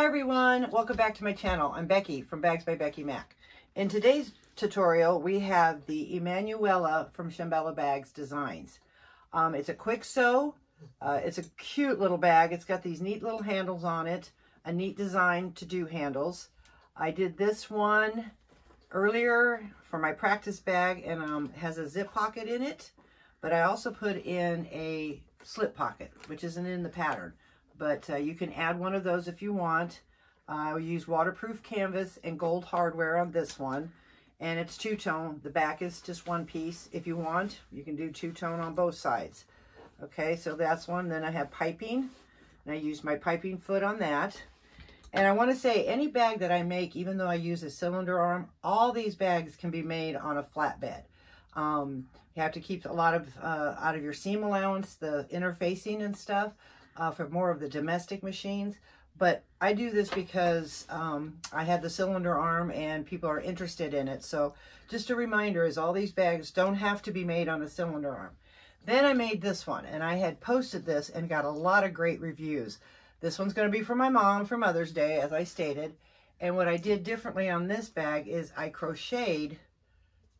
Hi everyone, welcome back to my channel. I'm Becky from Bags by Becky Mac. In today's tutorial, we have the Emmanuela from Shamballa Bags Designs. It's a quick sew. It's a cute little bag. It's got these neat little handles on it, a neat design to do handles. I did this one earlier for my practice bag and has a zip pocket in it, but I also put in a slip pocket, which isn't in the pattern. But you can add one of those if you want. I will use waterproof canvas and gold hardware on this one. And it's two-tone. The back is just one piece. If you want, you can do two-tone on both sides. Okay, so that's one. Then I have piping. And I use my piping foot on that. And I want to say, any bag that I make, even though I use a cylinder arm, all these bags can be made on a flatbed. You have to keep a lot of out of your seam allowance, the interfacing and stuff. For more of the domestic machines, but I do this because I have the cylinder arm and people are interested in it. So just a reminder is all these bags don't have to be made on a cylinder arm. Then I made this one and I had posted this and got a lot of great reviews. This one's going to be for my mom for Mother's Day, as I stated. And what I did differently on this bag is I crocheted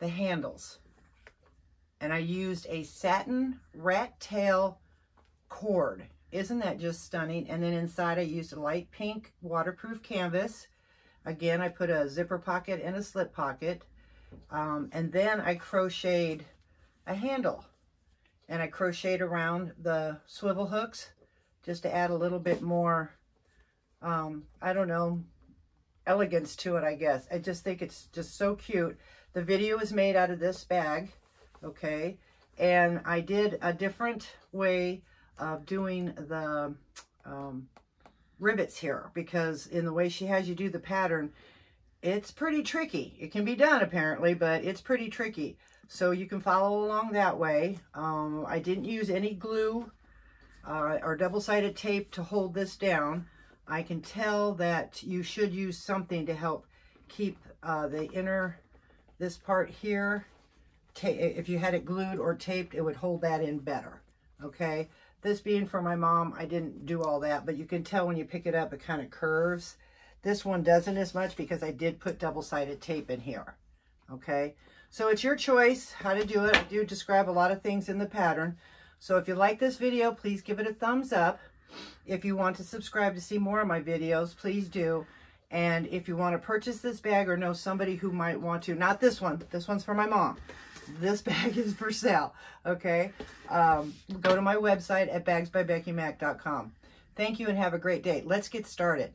the handles and I used a satin rat tail cord. Isn't that just stunning? And then inside I used a light pink waterproof canvas. Again, I put a zipper pocket and a slip pocket. And then I crocheted a handle. And I crocheted around the swivel hooks just to add a little bit more, I don't know, elegance to it, I guess. I just think it's just so cute. The video is made out of this bag, okay? And I did a different way of doing the ribbets here, because in the way she has you do the pattern, it's pretty tricky. It can be done apparently, but it's pretty tricky. So you can follow along that way. I didn't use any glue or double-sided tape to hold this down. I can tell that you should use something to help keep the inner, this part here, if you had it glued or taped, it would hold that in better, okay? This being for my mom, I didn't do all that, but you can tell when you pick it up, it kind of curves. This one doesn't as much because I did put double-sided tape in here, okay? So it's your choice how to do it. I do describe a lot of things in the pattern. So if you like this video, please give it a thumbs up. If you want to subscribe to see more of my videos, please do. And if you want to purchase this bag or know somebody who might want to, not this one, this one's for my mom. This bag is for sale, okay? Go to my website at bagsbybeckymac.com. Thank you and have a great day. Let's get started.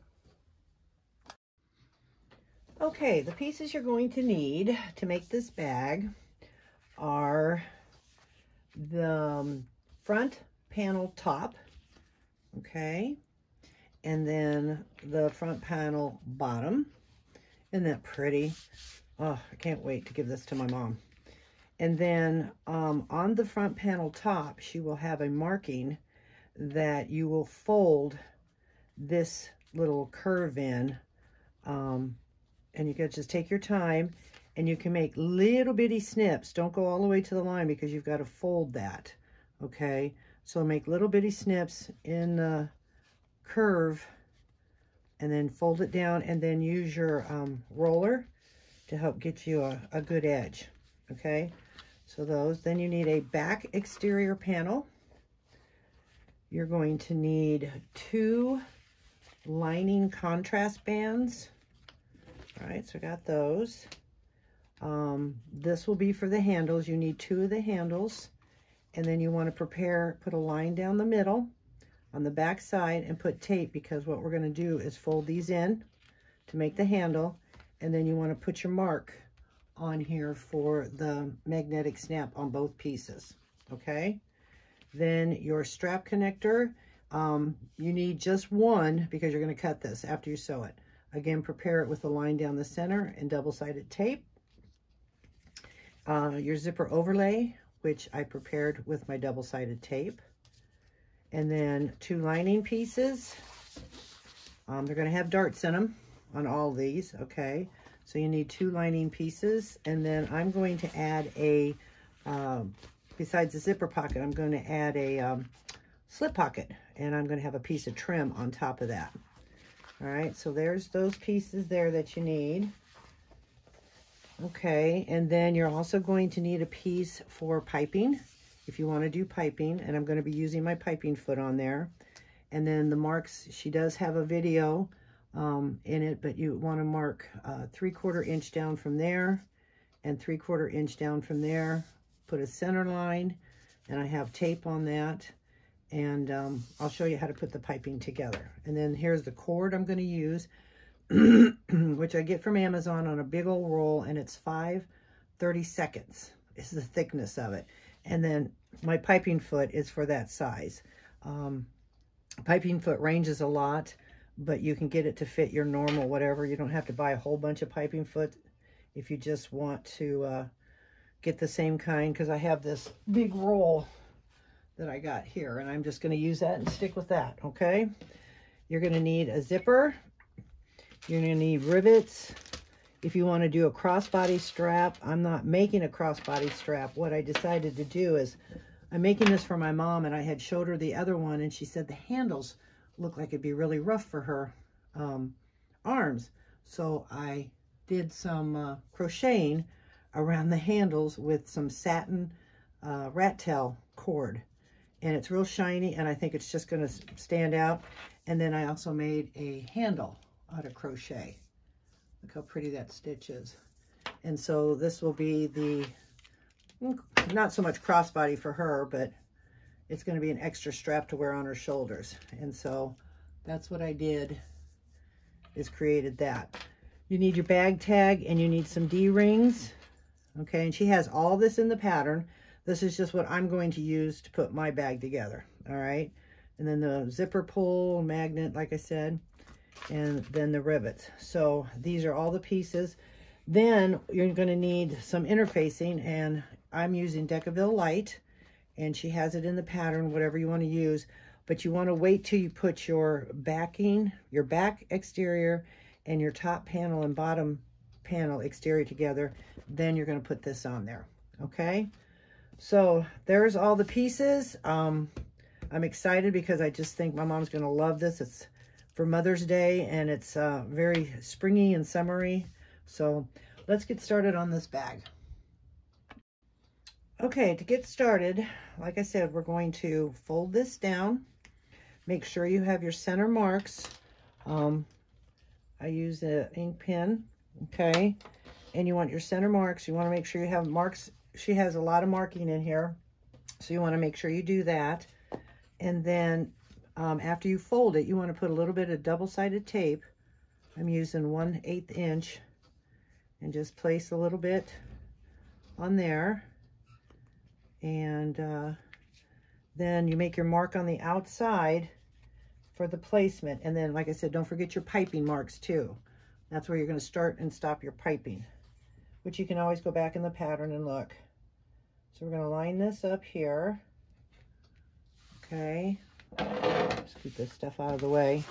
Okay, the pieces you're going to need to make this bag are the front panel top, okay? And then the front panel bottom. Isn't that pretty? Oh, I can't wait to give this to my mom. And then on the front panel top, she will have a marking that you will fold this little curve in. And you can just take your time and you can make little bitty snips. Don't go all the way to the line because you've got to fold that, okay? So make little bitty snips in the curve and then fold it down and then use your roller to help get you a good edge, okay? So those, then you need a back exterior panel. You're going to need two lining contrast bands. All right, so I got those. This will be for the handles. You need two of the handles. And then you want to prepare, put a line down the middle on the back side and put tape, because what we're going to do is fold these in to make the handle. And then you want to put your mark on here for the magnetic snap on both pieces, okay? Then your strap connector, you need just one because you're going to cut this after you sew it. Again, prepare it with a line down the center and double-sided tape. Your zipper overlay, which I prepared with my double-sided tape. And then two lining pieces. They're going to have darts in them on all these, okay? So you need two lining pieces, and then I'm going to add a, besides the zipper pocket, I'm going to add a slip pocket, and I'm going to have a piece of trim on top of that. All right, so there's those pieces there that you need. Okay, and then you're also going to need a piece for piping if you want to do piping, and I'm going to be using my piping foot on there. And then the marks, she does have a video in it, but you want to mark 3/4 inch down from there and 3/4 inch down from there. Put a center line, and I have tape on that, and I'll show you how to put the piping together. And then here's the cord I'm going to use, which I get from Amazon on a big old roll, and it's 5/32 is the thickness of it. And then my piping foot is for that size. Piping foot ranges a lot, but you can get it to fit your normal whatever. You don't have to buy a whole bunch of piping foot if you just want to get the same kind, because I have this big roll that I got here, and I'm just going to use that and stick with that, okay? You're going to need a zipper. You're going to need rivets. If you want to do a crossbody strap, I'm not making a crossbody strap. What I decided to do is, I'm making this for my mom, and I had showed her the other one, and she said the handles look like it'd be really rough for her arms. So I did some crocheting around the handles with some satin rat tail cord, and it's real shiny, and I think it's just going to stand out. And then I also made a handle out of crochet. Look how pretty that stitch is. And so this will be the, not so much crossbody for her, but it's going to be an extra strap to wear on her shoulders. And so that's what I did, is created that. You need your bag tag, and you need some D-rings. Okay, and she has all this in the pattern. This is just what I'm going to use to put my bag together, all right? And then the zipper pull, magnet, like I said, and then the rivets. So these are all the pieces. Then you're going to need some interfacing, and I'm using Decovil Light, and she has it in the pattern, whatever you want to use, but you want to wait till you put your backing, your back exterior, and your top panel and bottom panel exterior together, then you're going to put this on there, okay? So there's all the pieces. I'm excited because I just think my mom's going to love this. It's for Mother's Day, and it's very springy and summery. So let's get started on this bag. Okay, to get started, like I said, we're going to fold this down. Make sure you have your center marks. I use an ink pen, okay? And you want your center marks. You want to make sure you have marks. She has a lot of marking in here, so you want to make sure you do that. And then after you fold it, you want to put a little bit of double-sided tape. I'm using 1/8 inch, and just place a little bit on there. And then you make your mark on the outside for the placement. And then, like I said, don't forget your piping marks too. That's where you're going to start and stop your piping, which you can always go back in the pattern and look. So we're going to line this up here. Okay. Just keep this stuff out of the way.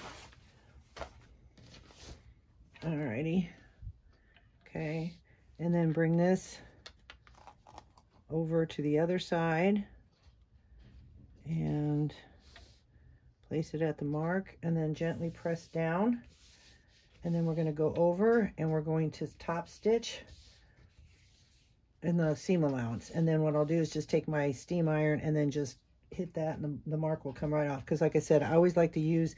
Alrighty. Okay. And then bring this over to the other side and place it at the mark, and then gently press down. And then we're going to go over, and we're going to top stitch in the seam allowance. And then what I'll do is just take my steam iron and then just hit that, and the mark will come right off. Because like I said, I always like to use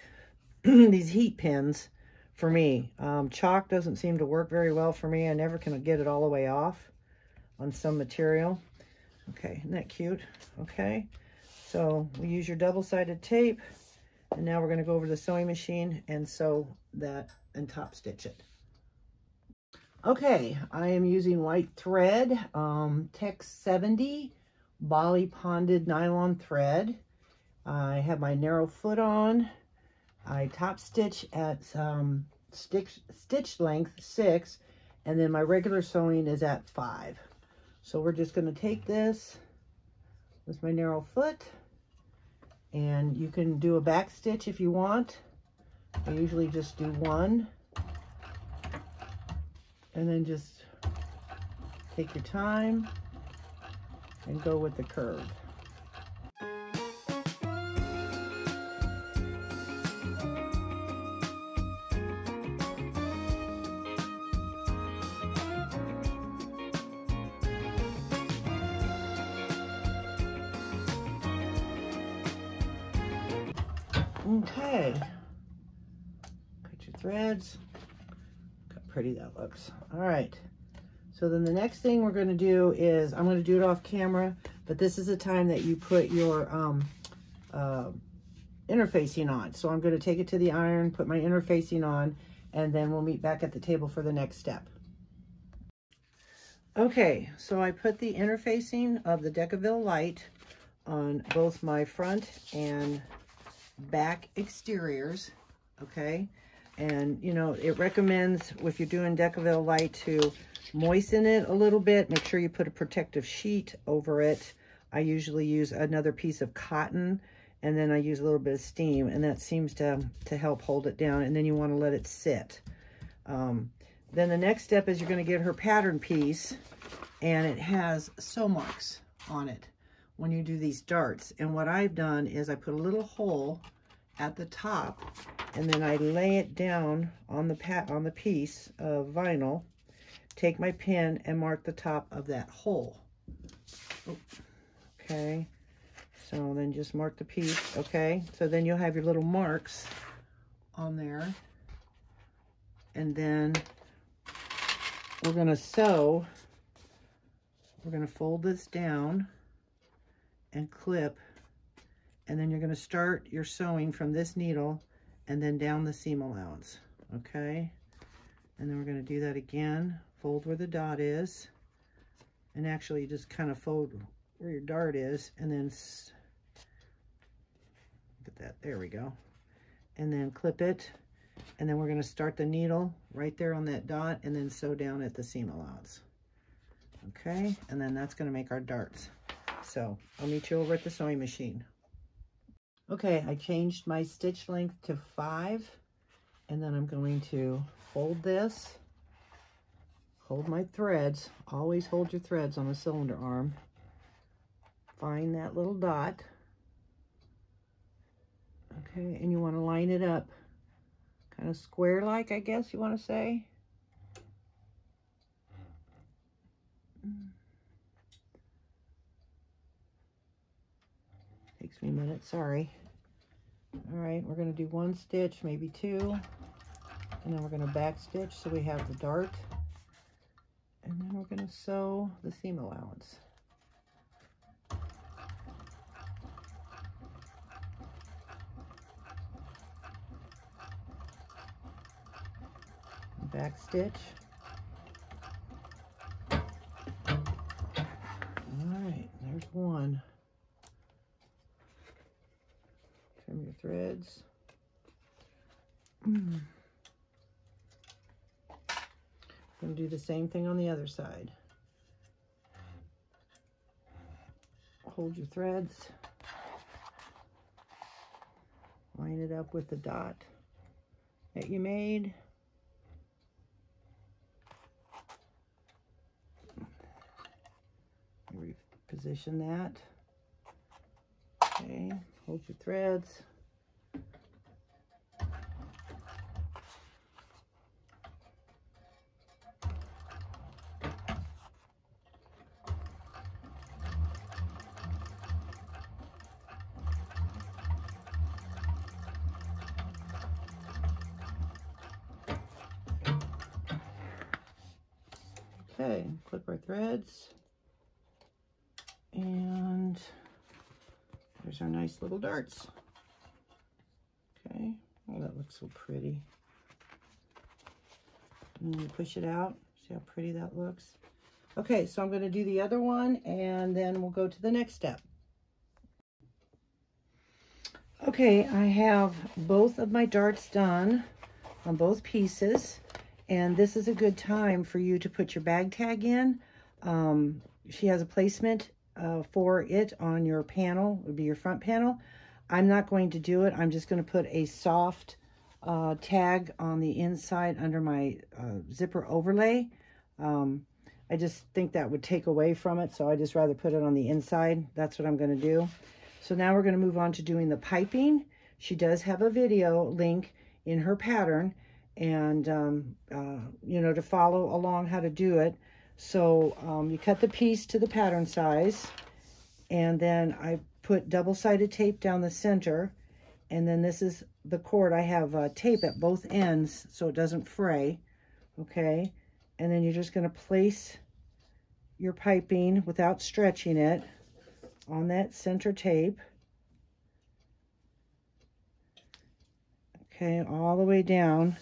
these heat pins for me. Chalk doesn't seem to work very well for me. I never can get it all the way off on some material. Okay, isn't that cute? Okay, so we use your double-sided tape, and now we're going to go over to the sewing machine and sew that and top stitch it. Okay, I am using white thread, Tex 70 Poly-Bonded Nylon Thread. I have my narrow foot on. I top stitch at stitch length 6, and then my regular sewing is at 5. So we're just going to take this with my narrow foot, and you can do a back stitch if you want. I usually just do one, and then just take your time and go with the curve. Okay, cut your threads. Look how pretty that looks. All right, so then the next thing we're going to do is, I'm going to do it off camera, but this is the time that you put your interfacing on. So I'm going to take it to the iron, put my interfacing on, and then we'll meet back at the table for the next step. Okay, so I put the interfacing of the Decovil Light on both my front and back exteriors, okay? And, you know, it recommends, if you're doing Decovil Light, to moisten it a little bit. Make sure you put a protective sheet over it. I usually use another piece of cotton, and then I use a little bit of steam, and that seems to help hold it down, and then you want to let it sit. Then the next step is you're going to get her pattern piece, and it has sew marks on it when you do these darts. And what I've done is I put a little hole at the top, and then I lay it down on the piece of vinyl, take my pen and mark the top of that hole. Oops. Okay, so then just mark the piece, okay? So then you'll have your little marks on there, and then we're gonna sew, we're gonna fold this down and clip, and then you're gonna start your sewing from this needle and then down the seam allowance, okay? And then we're gonna do that again, fold where the dot is, and actually you just kind of fold where your dart is, and then get that, there we go, and then clip it, and then we're gonna start the needle right there on that dot and then sew down at the seam allowance. Okay, and then that's gonna make our darts. So I'll meet you over at the sewing machine. Okay, I changed my stitch length to 5, and then I'm going to fold this, hold my threads, always hold your threads on a cylinder arm, find that little dot, okay, and you wanna line it up kind of square-like, I guess you want to say. Takes me a minute, sorry. All right, we're going to do one stitch, maybe 2, and then we're going to back stitch so we have the dart, and then we're going to sew the seam allowance. Back stitch. All right, there's one. Trim your threads. I'm going to do the same thing on the other side. Hold your threads. Line it up with the dot that you made. Position that. Okay, hold your threads. Okay, clip our threads. And there's our nice little darts. Okay, oh, that looks so pretty. And then you push it out, see how pretty that looks. Okay, so I'm going to do the other one, and then we'll go to the next step. Okay, I have both of my darts done on both pieces, and this is a good time for you to put your bag tag in. She has a placement for it on your panel. It would be your front panel. I'm not going to do it. I'm just going to put a soft tag on the inside under my zipper overlay. I just think that would take away from it, so I just rather put it on the inside. That's what I'm going to do. So now we're going to move on to doing the piping. She does have a video link in her pattern, and you know, to follow along how to do it. So you cut the piece to the pattern size, and then I put double-sided tape down the center, And then this is the cord. I have tape at both ends so it doesn't fray. Okay. And then you're just going to place your piping without stretching it on that center tape. Okay, all the way down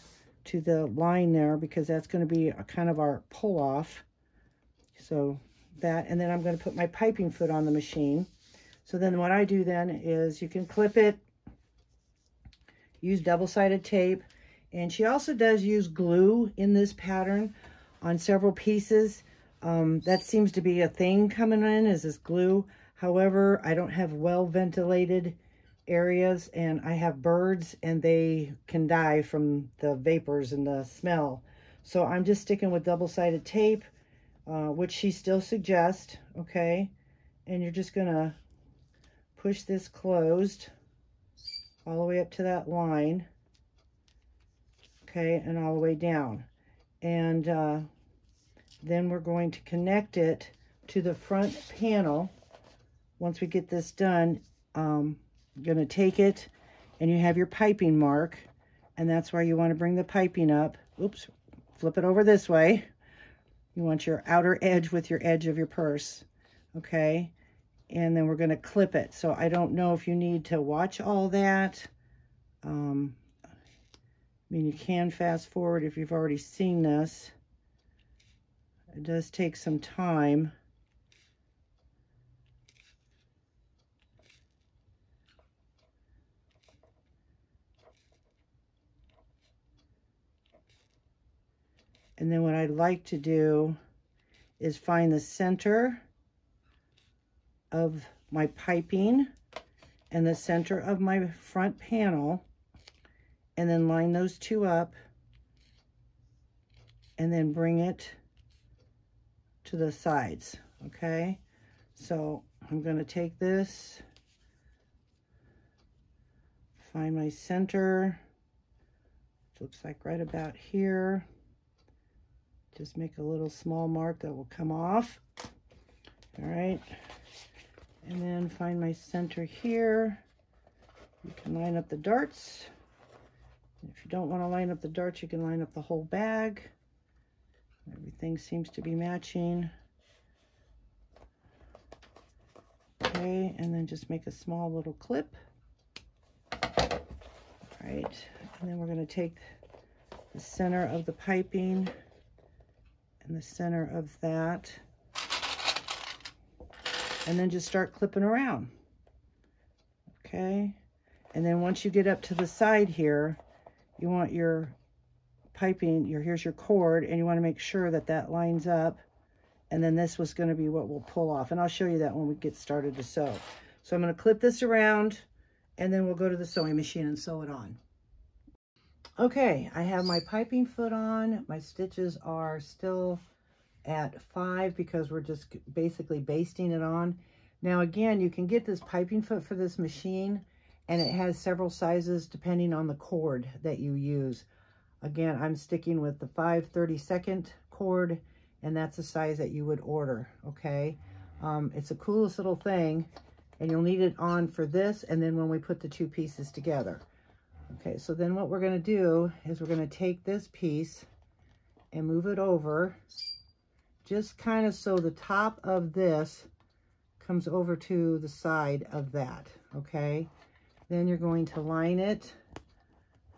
to the line there, because that's going to be a kind of our pull off. So that, and then I'm going to put my piping foot on the machine. So then what I do then is you can clip it, use double-sided tape, and she also does use glue in this pattern on several pieces. That seems to be a thing coming in, is this glue. However, I don't have well-ventilated areas, and I have birds, and they can die from the vapors and the smell. So I'm just sticking with double-sided tape, which she still suggests, okay? And you're just gonna push this closed all the way up to that line, okay, and all the way down. And then we're going to connect it to the front panel. Once we get this done, you're going to take it, and you have your piping mark, and that's why you want to bring the piping up. Oops, flip it over this way. You want your outer edge with your edge of your purse, okay? And then we're going to clip it. So I don't know if you need to watch all that. I mean, you can fast forward if you've already seen this. It does take some time. And then what I'd like to do is find the center of my piping and the center of my front panel, and then line those two up, and then bring it to the sides, okay? So I'm going to take this, find my center, which looks like right about here. Just make a little small mark that will come off. All right. And then find my center here. You can line up the darts. If you don't want to line up the darts, you can line up the whole bag. Everything seems to be matching. Okay, and then just make a small little clip. All right, and then we're going to take the center of the piping and the center of that, and then just start clipping around, okay? And then once you get up to the side here, you want your piping, here's your cord, and you want to make sure that that lines up, and then this was going to be what we'll pull off, and I'll show you that when we get started to sew. So I'm going to clip this around, and then we'll go to the sewing machine and sew it on. Okay, I have my piping foot on. My stitches are still at 5 because we're just basically basting it on. Now again, you can get this piping foot for this machine, and it has several sizes depending on the cord that you use. Again, I'm sticking with the 5/32 cord, and that's the size that you would order, okay? It's the coolest little thing, and you'll need it on for this, and then when we put the two pieces together. Okay, so then what we're going to do is we're going to take this piece and move it over, just kind of so the top of this comes over to the side of that, okay? Then you're going to line it.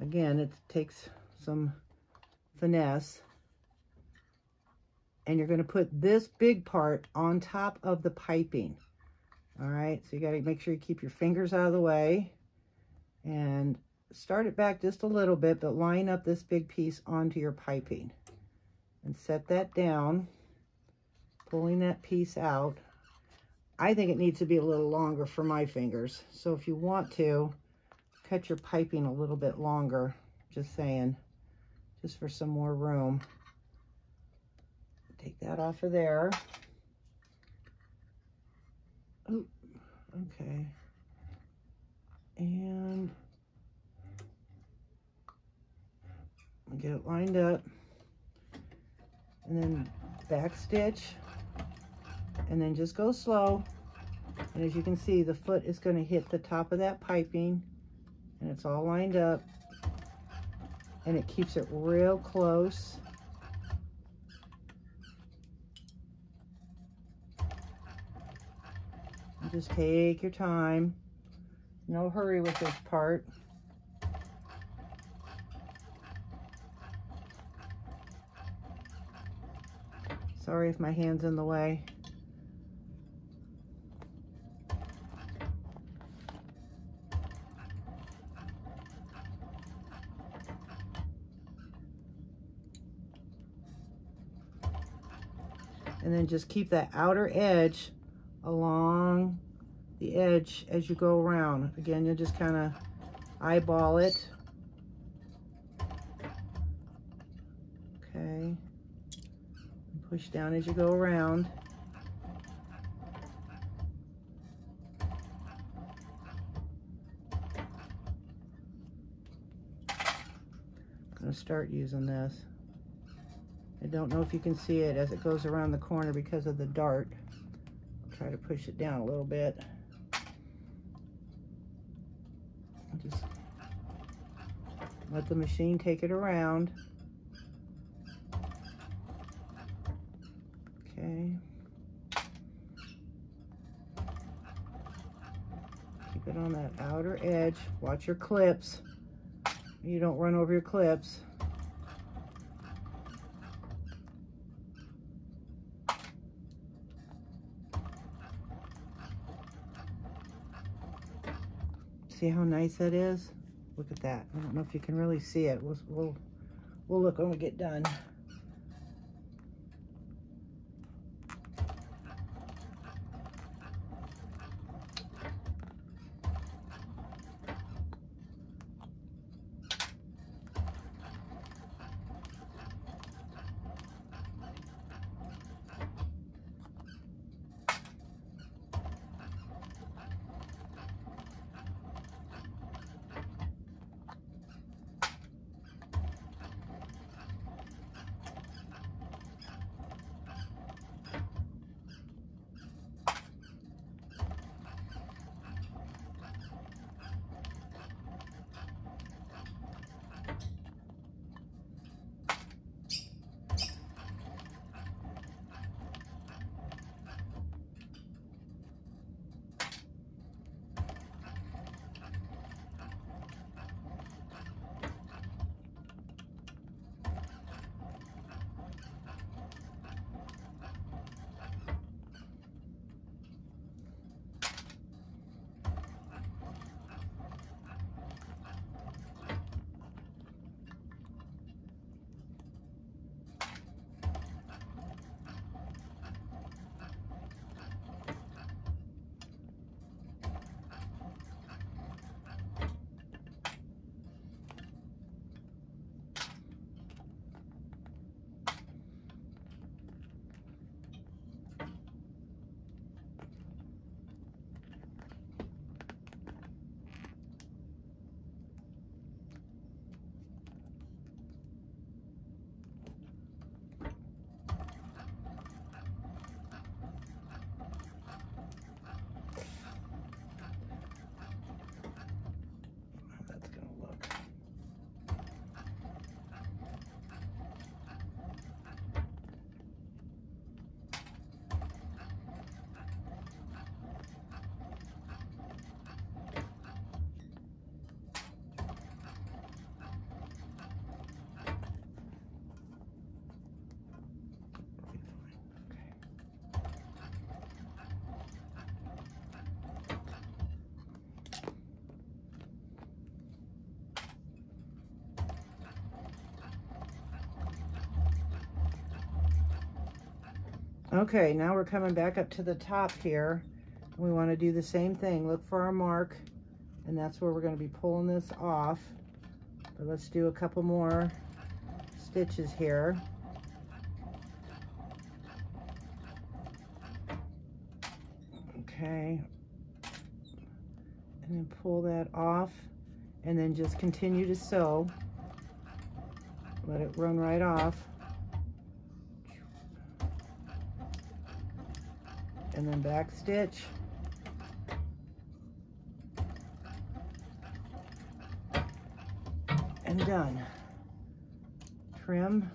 Again, it takes some finesse. And you're going to put this big part on top of the piping. All right, so you got to make sure you keep your fingers out of the way. And start it back just a little bit, but line up this big piece onto your piping and set that down, pulling that piece out. I think it needs to be a little longer for my fingers, so if you want to, cut your piping a little bit longer, just saying, just for some more room. Take that off of there. Ooh, okay. And get it lined up, and then back stitch, and then just go slow. And as you can see, the foot is going to hit the top of that piping, and it's all lined up, and it keeps it real close. You just take your time. No hurry with this part. Sorry if my hand's in the way. And then just keep that outer edge along the edge as you go around. Again, you'll just kind of eyeball it. Okay. Push down as you go around. I'm going to start using this. I don't know if you can see it as it goes around the corner because of the dart. I'll try to push it down a little bit. I'll just let the machine take it around. Okay. Keep it on that outer edge. Watch your clips. You don't run over your clips. See how nice that is? Look at that. I don't know if you can really see it. We'll look when we get done. Okay, now we're coming back up to the top here. We want to do the same thing. Look for our mark, and that's where we're going to be pulling this off. But let's do a couple more stitches here. Okay. And then pull that off, and then just continue to sew. Let it run right off. And then back stitch. and done. Trim.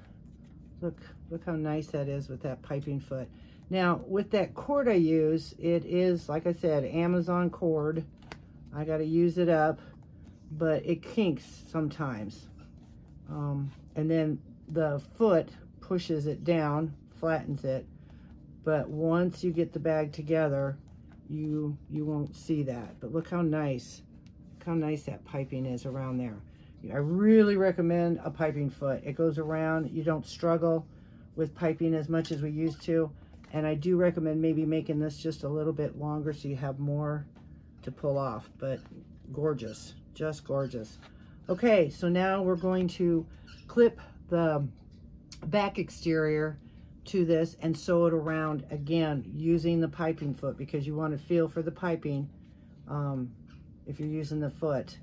Look how nice that is with that piping foot. Now, with that cord I use, it is, like I said, Amazon cord. I got to use it up, but it kinks sometimes. And then the foot pushes it down, flattens it. But once you get the bag together, you won't see that. But look how nice that piping is around there. I really recommend a piping foot. It goes around. You don't struggle with piping as much as we used to. And I do recommend maybe making this just a little bit longer so you have more to pull off. But gorgeous, just gorgeous. Okay, so now we're going to clip the back exterior to this and sew it around again using the piping foot, because you want to feel for the piping if you're using the foot.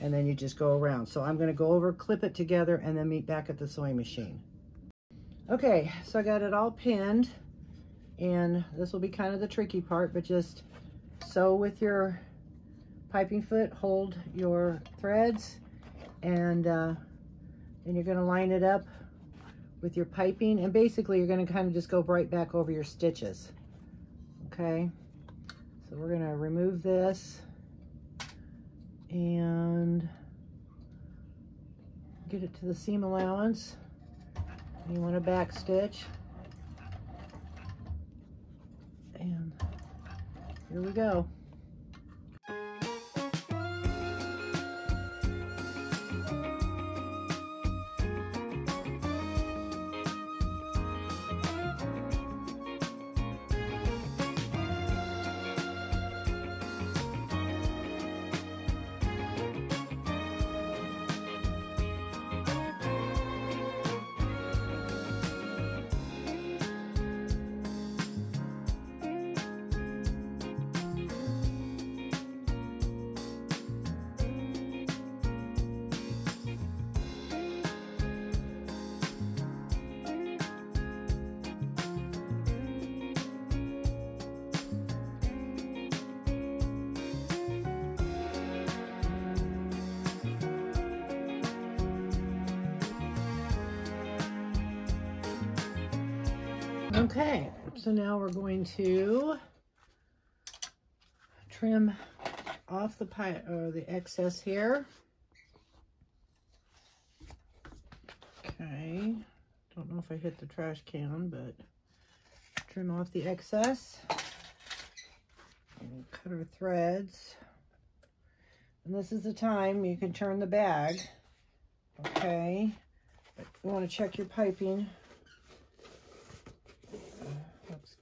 And then you just go around. So I'm going to go over, clip it together, and then meet back at the sewing machine. Okay, so I got it all pinned, and this will be kind of the tricky part, but just sew with your piping foot, hold your threads, and then you're going to line it up with your piping, and basically you're going to kind of just go right back over your stitches. Okay, so we're going to remove this and get it to the seam allowance. You want to back stitch. And here we go. Okay, so now we're going to trim off the the excess here. Okay, don't know if I hit the trash can, but trim off the excess and cut our threads. And this is the time you can turn the bag. Okay, but you want to check your piping.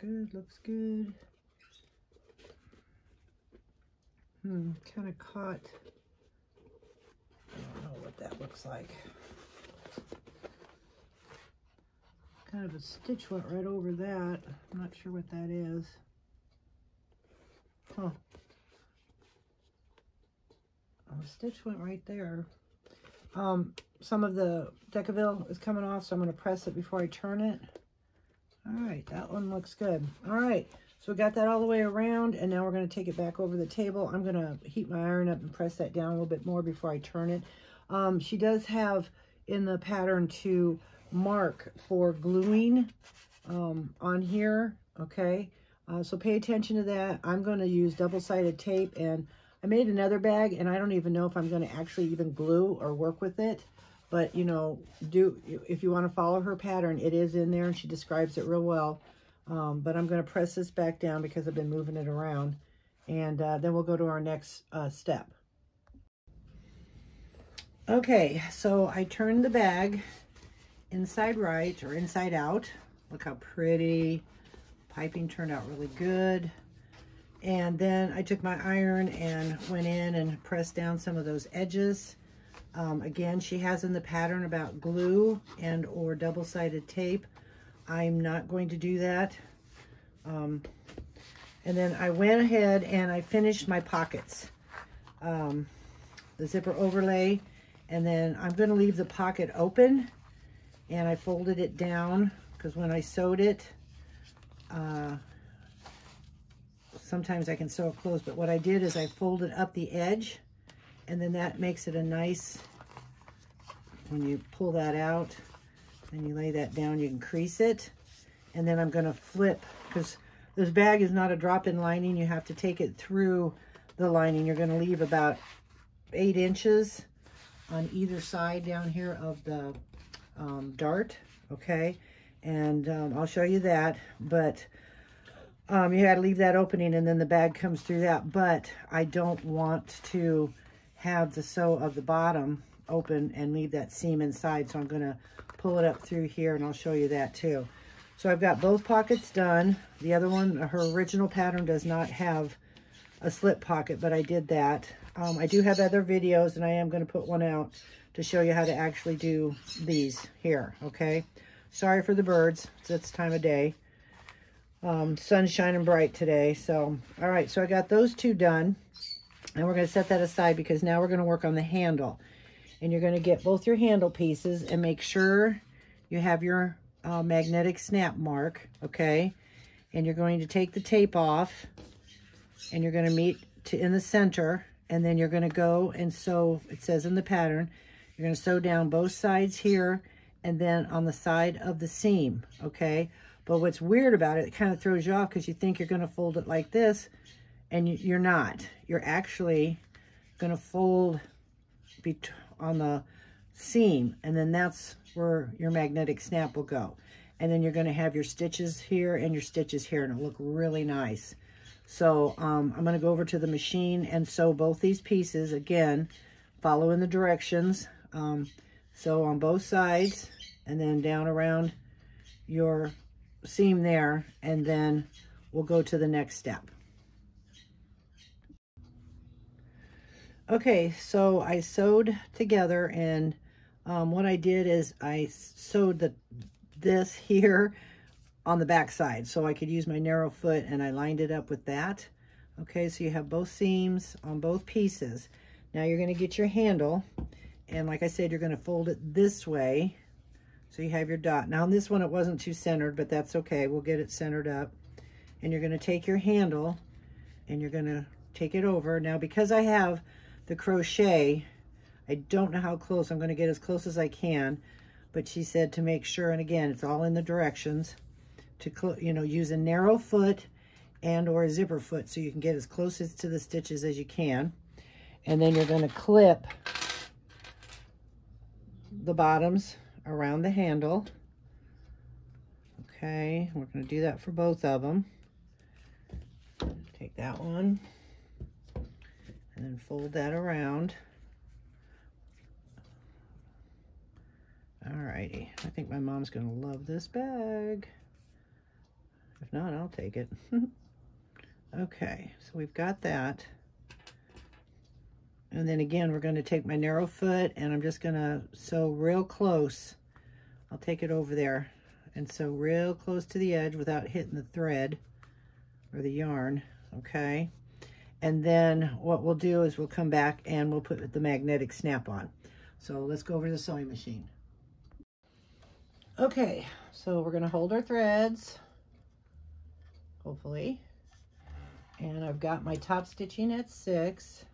Good, looks good. Kind of caught. I don't know what that looks like. Kind of a stitch went right over that. I'm not sure what that is. Huh. A stitch went right there. Some of the Decovil is coming off, so I'm going to press it before I turn it. All right, that one looks good. All right, so we got that all the way around, and now we're going to take it back over the table. I'm going to heat my iron up and press that down a little bit more before I turn it. She does have in the pattern to mark for gluing on here, okay? So pay attention to that. I'm going to use double-sided tape, and I made another bag, and I don't even know if I'm going to actually even glue or work with it. But, you know, if you want to follow her pattern, it is in there, and she describes it real well. But I'm going to press this back down because I've been moving it around. And then we'll go to our next step. Okay, so I turned the bag inside right, or inside out. Look how pretty. Piping turned out really good. And then I took my iron and went in and pressed down some of those edges. Again, she has in the pattern about glue and or double-sided tape. I'm not going to do that. And then I went ahead and I finished my pockets. The zipper overlay, and then I'm going to leave the pocket open, and I folded it down because when I sewed it, sometimes I can sew it closed, but what I did is I folded up the edge. And then that makes it a nice when you pull that out and you lay that down, you can crease it. And then I'm going to flip, because this bag is not a drop-in lining. You have to take it through the lining. You're going to leave about 8 inches on either side down here of the dart, okay? And I'll show you that, but you got to leave that opening and then the bag comes through that. But I don't want to have the sew of the bottom open and leave that seam inside, so I'm going to pull it up through here and I'll show you that too. So I've got both pockets done. The other one, her original pattern does not have a slip pocket, but I did that. I do have other videos, and I am going to put one out to show you how to actually do these here, okay? Sorry for the birds. It's time of day. Sun's shining bright today. So, all right, so I got those two done, and we're going to set that aside because now we're going to work on the handle. And you're going to get both your handle pieces and make sure you have your magnetic snap mark, okay? And you're going to take the tape off, and you're going to meet in the center, and then you're going to go and sew. It says in the pattern, you're going to sew down both sides here and then on the side of the seam, okay? But what's weird about it, it kind of throws you off because you think you're going to fold it like this, and you're not. You're actually going to fold on the seam, and then that's where your magnetic snap will go. And then you're going to have your stitches here and your stitches here, and it'll look really nice. So I'm going to go over to the machine and sew both these pieces again, following the directions. Sew on both sides and then down around your seam there, and then we'll go to the next step. Okay, so I sewed together, and what I did is I sewed this here on the back side so I could use my narrow foot, and I lined it up with that. Okay, so you have both seams on both pieces. Now you're going to get your handle, and like I said, you're going to fold it this way so you have your dot. Now on this one it wasn't too centered, but that's okay, we'll get it centered up. And you're going to take your handle and you're going to take it over. Now because I have the crochet, I don't know how close. I'm going to get as close as I can, but she said to make sure, and again it's all in the directions, to use a narrow foot and or a zipper foot so you can get as close to the stitches as you can. And then you're going to clip the bottoms around the handle. Okay, we're going to do that for both of them. Take that one and then fold that around. Alrighty, I think my mom's going to love this bag. If not, I'll take it. Okay, so we've got that. And then again, we're going to take my narrow foot and I'm just going to sew real close. I'll take it over there and sew real close to the edge without hitting the thread or the yarn, okay? And then what we'll do is we'll come back and we'll put the magnetic snap on. So let's go over to the sewing machine. Okay, so we're going to hold our threads, hopefully, and I've got my top stitching at 6,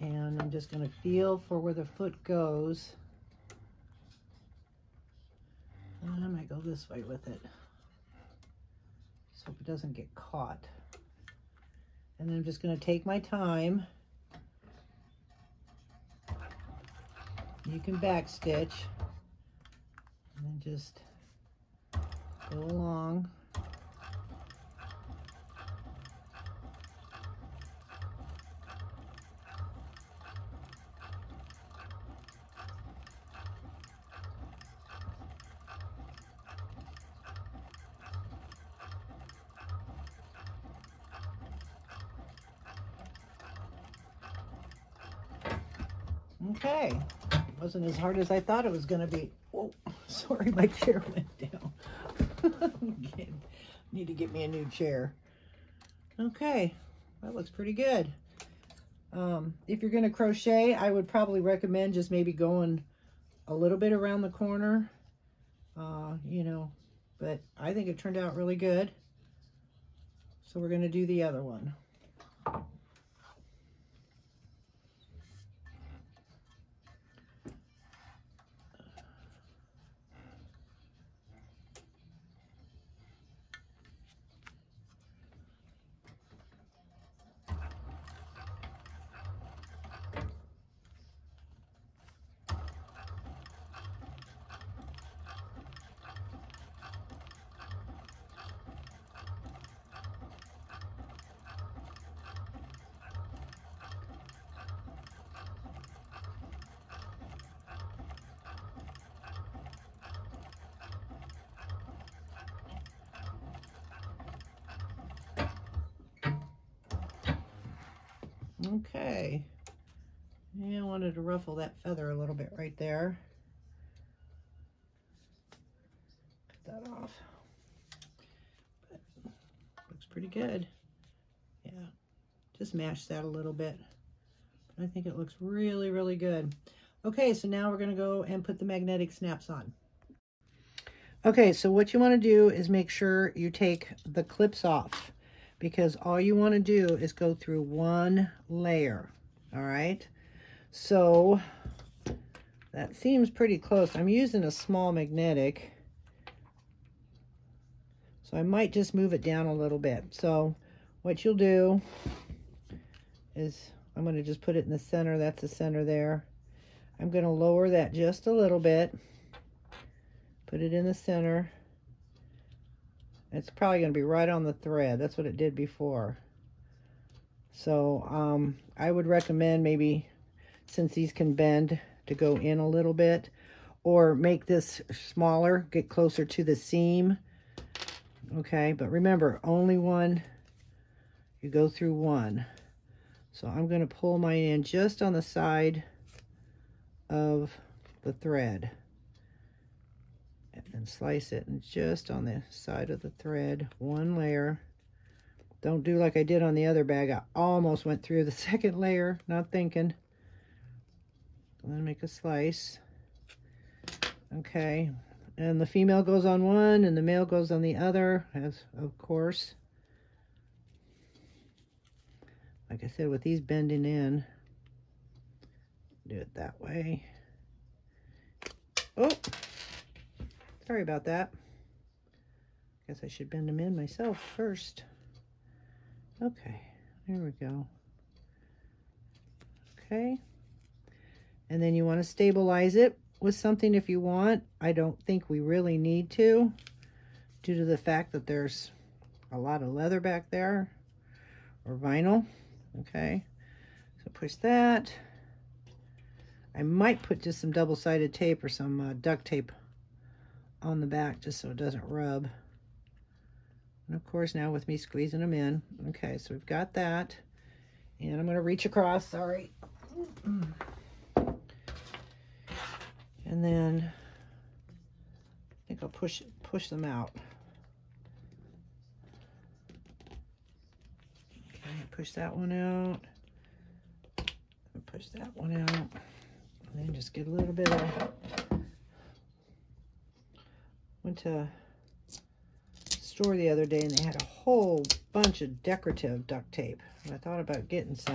and I'm just going to feel for where the foot goes, and I might go this way with it, just hope it doesn't get caught. And then I'm just going to take my time. You can back stitch and then just go along. Okay, it wasn't as hard as I thought it was going to be. Whoa, sorry, my chair went down. Need to get me a new chair. Okay, that looks pretty good. If you're going to crochet, I would probably recommend just maybe going a little bit around the corner, but I think it turned out really good. So we're going to do the other one. Okay. Yeah, I wanted to ruffle that feather a little bit right there. Cut that off. But looks pretty good. Yeah, just mash that a little bit. But I think it looks really, really good. Okay, so now we're going to go and put the magnetic snaps on. Okay, so what you want to do is make sure you take the clips off, because all you want to do is go through one layer. All right, so that seems pretty close. I'm using a small magnetic, so I might just move it down a little bit. So what you'll do is I'm going to just put it in the center. That's the center there. I'm going to lower that just a little bit, put it in the center. It's probably going to be right on the thread. That's what it did before. So I would recommend, maybe since these can bend, to go in a little bit, or make this smaller, get closer to the seam. Okay, but remember, only one, you go through one. So I'm going to pull mine in just on the side of the thread, and slice it, and just on the side of the thread, one layer. Don't do like I did on the other bag. I almost went through the second layer, not thinking. I'm gonna make a slice. Okay, and the female goes on one and the male goes on the other, as of course. Like I said, with these bending in, do it that way. Oh, sorry about that. Guess I should bend them in myself first. Okay, there we go. Okay, and then you want to stabilize it with something if you want. I don't think we really need to, due to the fact that there's a lot of leather back there, or vinyl. Okay, so push that. I might put just some double-sided tape or some duct tape on the back, just so it doesn't rub. And of course, now with me squeezing them in. Okay, so we've got that. And I'm going to reach across, sorry. And then I think I'll push them out. Okay, push that one out. And push that one out. And then just get a little bit of... Went to store the other day and they had a whole bunch of decorative duct tape, and I thought about getting some,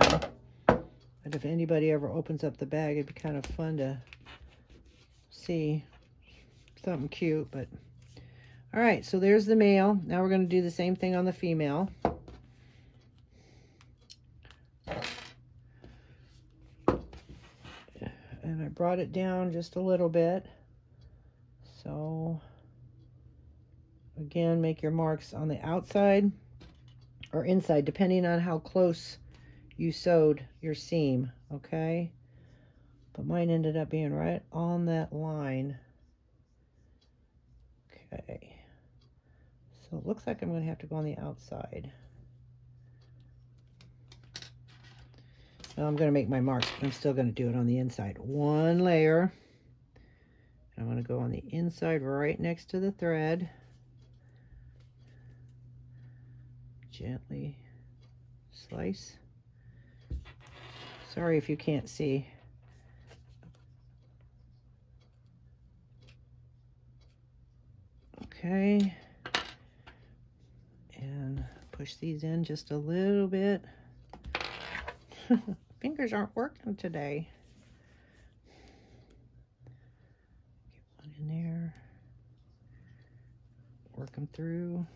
but if anybody ever opens up the bag, it'd be kind of fun to see something cute. But all right, so there's the male. Now we're going to do the same thing on the female. And I brought it down just a little bit, so again, make your marks on the outside or inside, depending on how close you sewed your seam, okay? But mine ended up being right on that line. Okay. So it looks like I'm going to have to go on the outside. Now I'm going to make my marks, but I'm still going to do it on the inside. One layer. And I'm going to go on the inside right next to the thread. Gently slice. Sorry if you can't see. Okay. And push these in just a little bit. Fingers aren't working today. Get one in there. Work them through.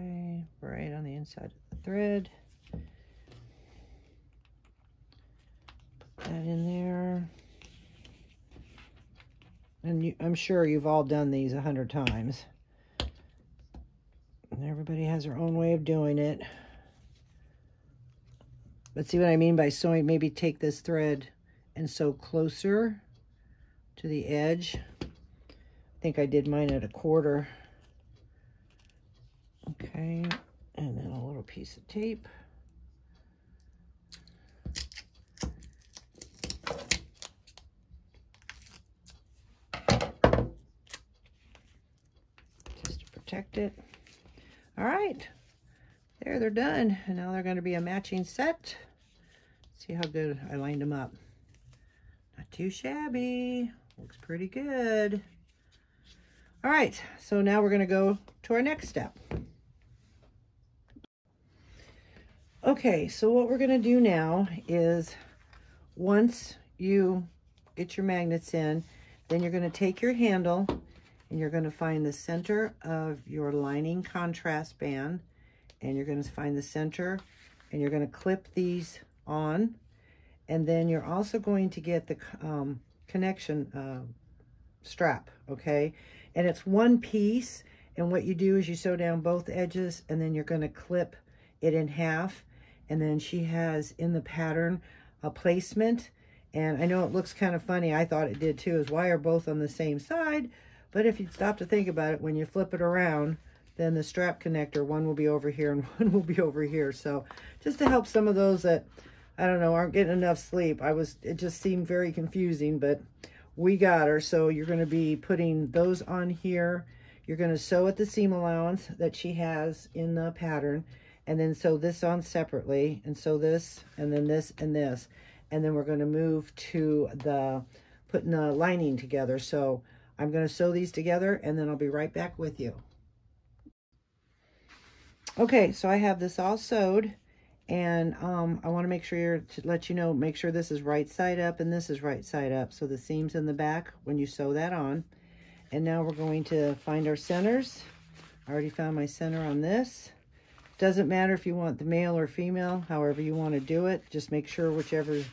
Okay, right on the inside of the thread. Put that in there. And I'm sure you've all done these 100 times. And everybody has their own way of doing it. But see what I mean by sewing? Maybe take this thread and sew closer to the edge. I think I did mine at 1/4. Okay, and then a little piece of tape. protect it. All right, there, they're done. And now they're going to be a matching set. See how good I lined them up. Not too shabby. Looks pretty good. All right, so now we're going to go to our next step. Okay, so what we're going to do now is once you get your magnets in, then you're going to take your handle and you're going to find the center of your lining contrast band, and you're going to find the center and you're going to clip these on. And then you're also going to get the connection strap, okay? And it's one piece, and what you do is you sew down both edges and then you're going to clip it in half. And then she has in the pattern a placement, and I know it looks kind of funny, I thought it did too, is why are both on the same side? But if you stop to think about it, when you flip it around, then the strap connector, one will be over here and one will be over here. So just to help some of those that, I don't know, aren't getting enough sleep. It just seemed very confusing, but we got her. So you're going to be putting those on here. You're going to sew at the seam allowance that she has in the pattern, and then sew this on separately, and sew this, and then this, and this. And then we're going to move to the putting the lining together. So I'm going to sew these together, and then I'll be right back with you. Okay, so I have this all sewed, and I want to make sure, to let you know, make sure this is right side up and this is right side up. So the seam's in the back when you sew that on. And now we're going to find our centers. I already found my center on this. Doesn't matter if you want the male or female, however you want to do it. Just make sure whichever you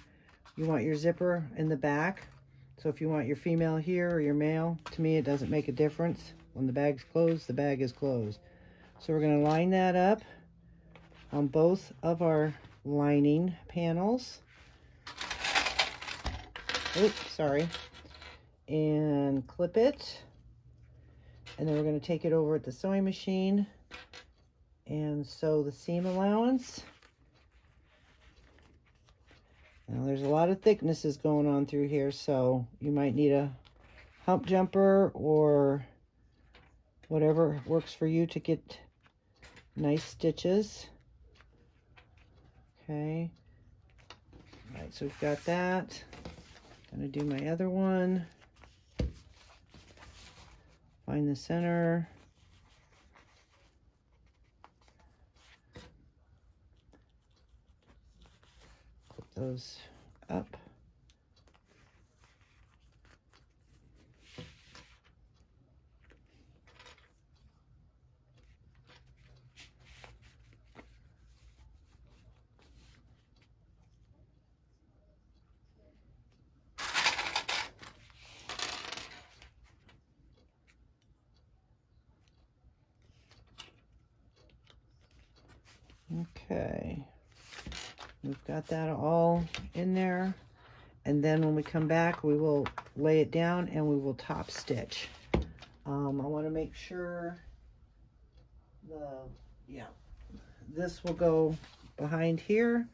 want your zipper in the back. So if you want your female here or your male, to me, it doesn't make a difference. When the bag's closed, the bag is closed. So we're going to line that up on both of our lining panels. Oops, sorry. And clip it. And then we're going to take it over at the sewing machine and sew the seam allowance. Now there's a lot of thicknesses going on through here, so you might need a hump jumper or whatever works for you to get nice stitches. Okay, all right, so we've got that. I'm gonna do my other one. Find the center. Those up. Okay. We've got that all in there. And then when we come back, we will lay it down and we will top stitch. I want to make sure this will go behind here,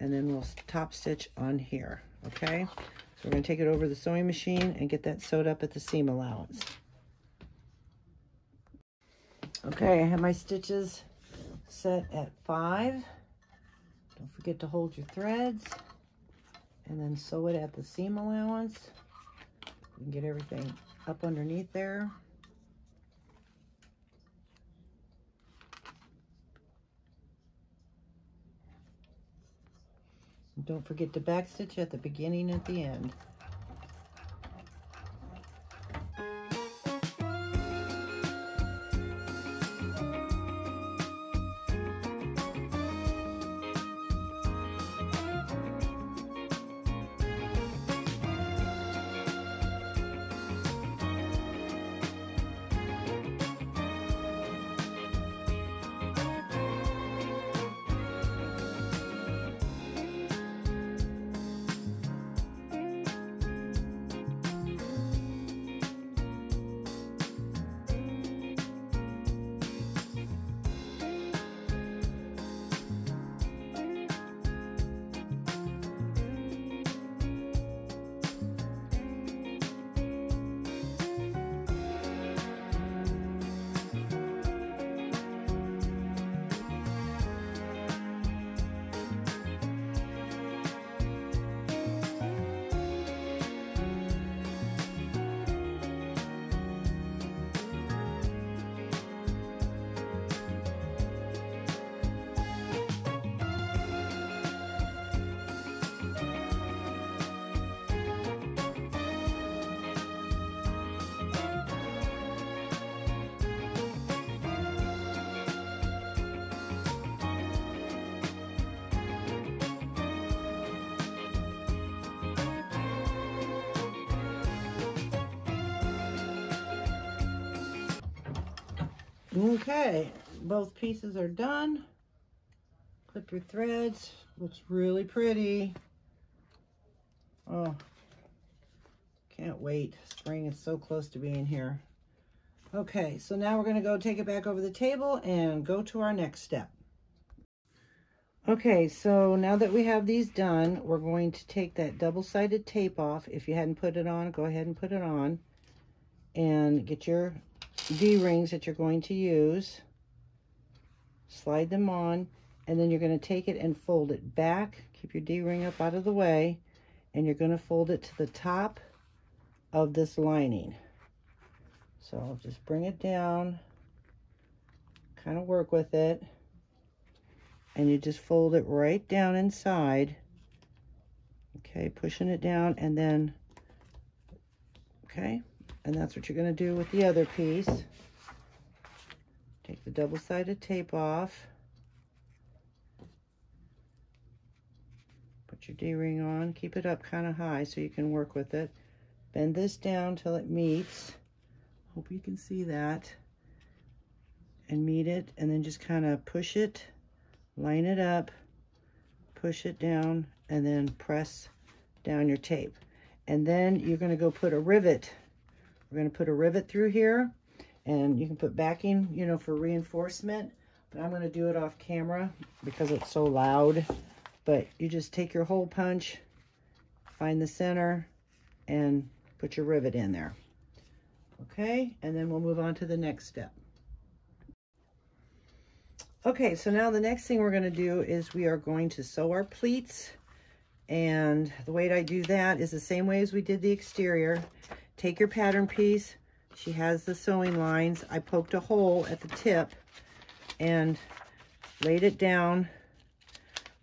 and then we'll top stitch on here. Okay, so we're going to take it over to the sewing machine and get that sewed up at the seam allowance. Okay, I have my stitches set at 5. Don't forget to hold your threads and then sew it at the seam allowance. You can get everything up underneath there. And don't forget to backstitch at the beginning and at the end. Okay, both pieces are done. Clip your threads. Looks really pretty. Oh, can't wait. Spring is so close to being here. Okay, so now we're going to go take it back over the table and go to our next step. Okay, so now that we have these done, we're going to take that double-sided tape off. If you hadn't put it on, go ahead and put it on. And get your D-rings that you're going to use. Slide them on. And then you're going to take it and fold it back. Keep your D-ring up out of the way. And you're going to fold it to the top of this lining. So I'll just bring it down. Kind of work with it. And you just fold it right down inside. Okay, pushing it down and then, okay. And that's what you're going to do with the other piece. Take the double-sided tape off. Put your D-ring on. Keep it up kind of high so you can work with it. Bend this down till it meets. Hope you can see that. And meet it. And then just kind of push it. Line it up, push it down, and then press down your tape. And then you're going to go put a rivet. We're going to put a rivet through here, and you can put backing, you know, for reinforcement. But I'm going to do it off camera because it's so loud. But you just take your hole punch, find the center, and put your rivet in there. Okay, and then we'll move on to the next step. Okay, so now the next thing we're going to do is we are going to sew our pleats. And the way I do that is the same way as we did the exterior. Take your pattern piece. She has the sewing lines. I poked a hole at the tip and laid it down.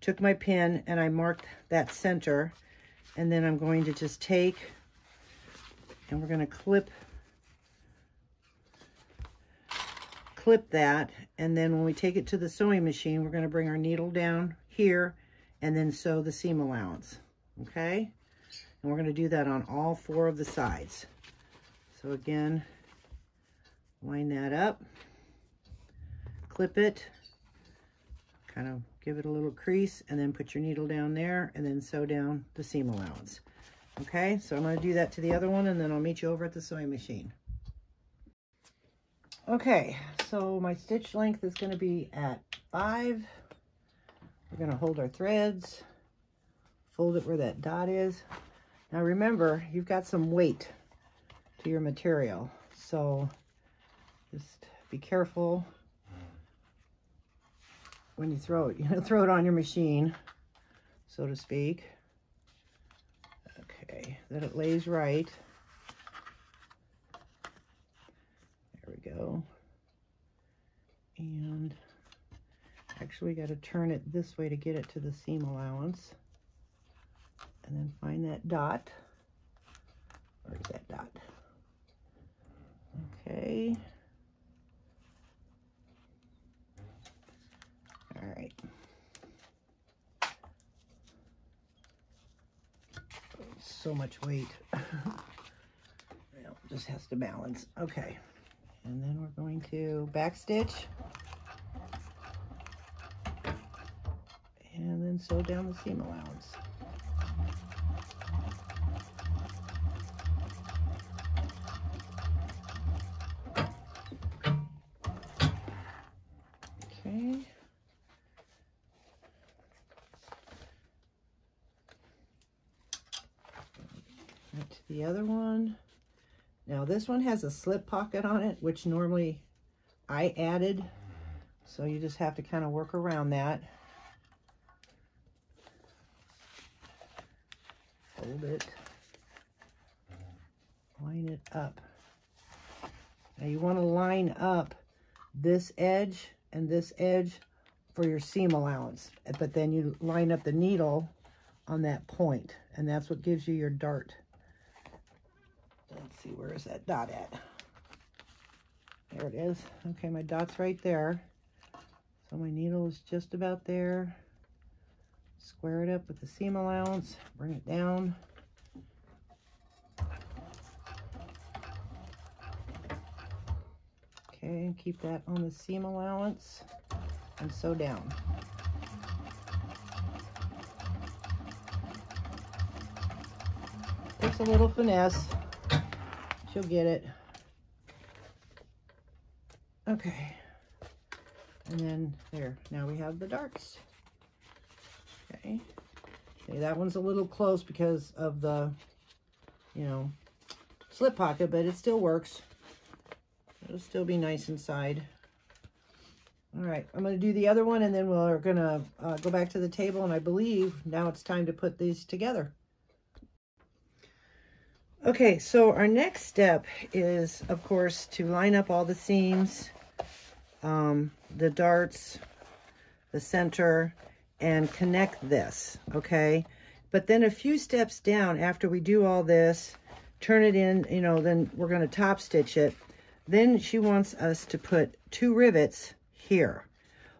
Took my pin and I marked that center. And then I'm going to just take and we're going to clip that, and then when we take it to the sewing machine, we're going to bring our needle down here and then sew the seam allowance. Okay, and we're going to do that on all four of the sides. So again, line that up, clip it, kind of give it a little crease, and then put your needle down there and then sew down the seam allowance. Okay, so I'm going to do that to the other one and then I'll meet you over at the sewing machine. Okay, so my stitch length is going to be at 5. We're going to hold our threads, fold it where that dot is. Now remember, you've got some weight to your material, so just be careful when you throw it. You know, throw it on your machine, so to speak. Okay, that it lays right. Go. And actually got to turn it this way to get it to the seam allowance, and then find that dot. Where's that dot? Okay. All right. So much weight. Well, just has to balance. Okay. And then we're going to backstitch and then sew down the seam allowance. Okay. Right to the other one. Now this one has a slip pocket on it, which normally I added. So you just have to kind of work around that. Fold it. Line it up. Now you want to line up this edge and this edge for your seam allowance. But then you line up the needle on that point. And that's what gives you your dart. Let's see, where is that dot at? There it is. Okay, my dot's right there. So my needle is just about there. Square it up with the seam allowance. Bring it down. Okay, Okay, keep that on the seam allowance and sew down. Takes a little finesse, she'll get it. Okay, and then there, now we have the darts. Okay, okay, that one's a little close because of the, you know, slip pocket, but it still works. It'll still be nice inside. All right, I'm going to do the other one, and then we're going to go back to the table, and I believe now it's time to put these together. Okay, so our next step is, of course, to line up all the seams, the darts, the center, and connect this, okay? But then a few steps down after we do all this, turn it in, you know, then we're going to top stitch it. Then she wants us to put 2 rivets here.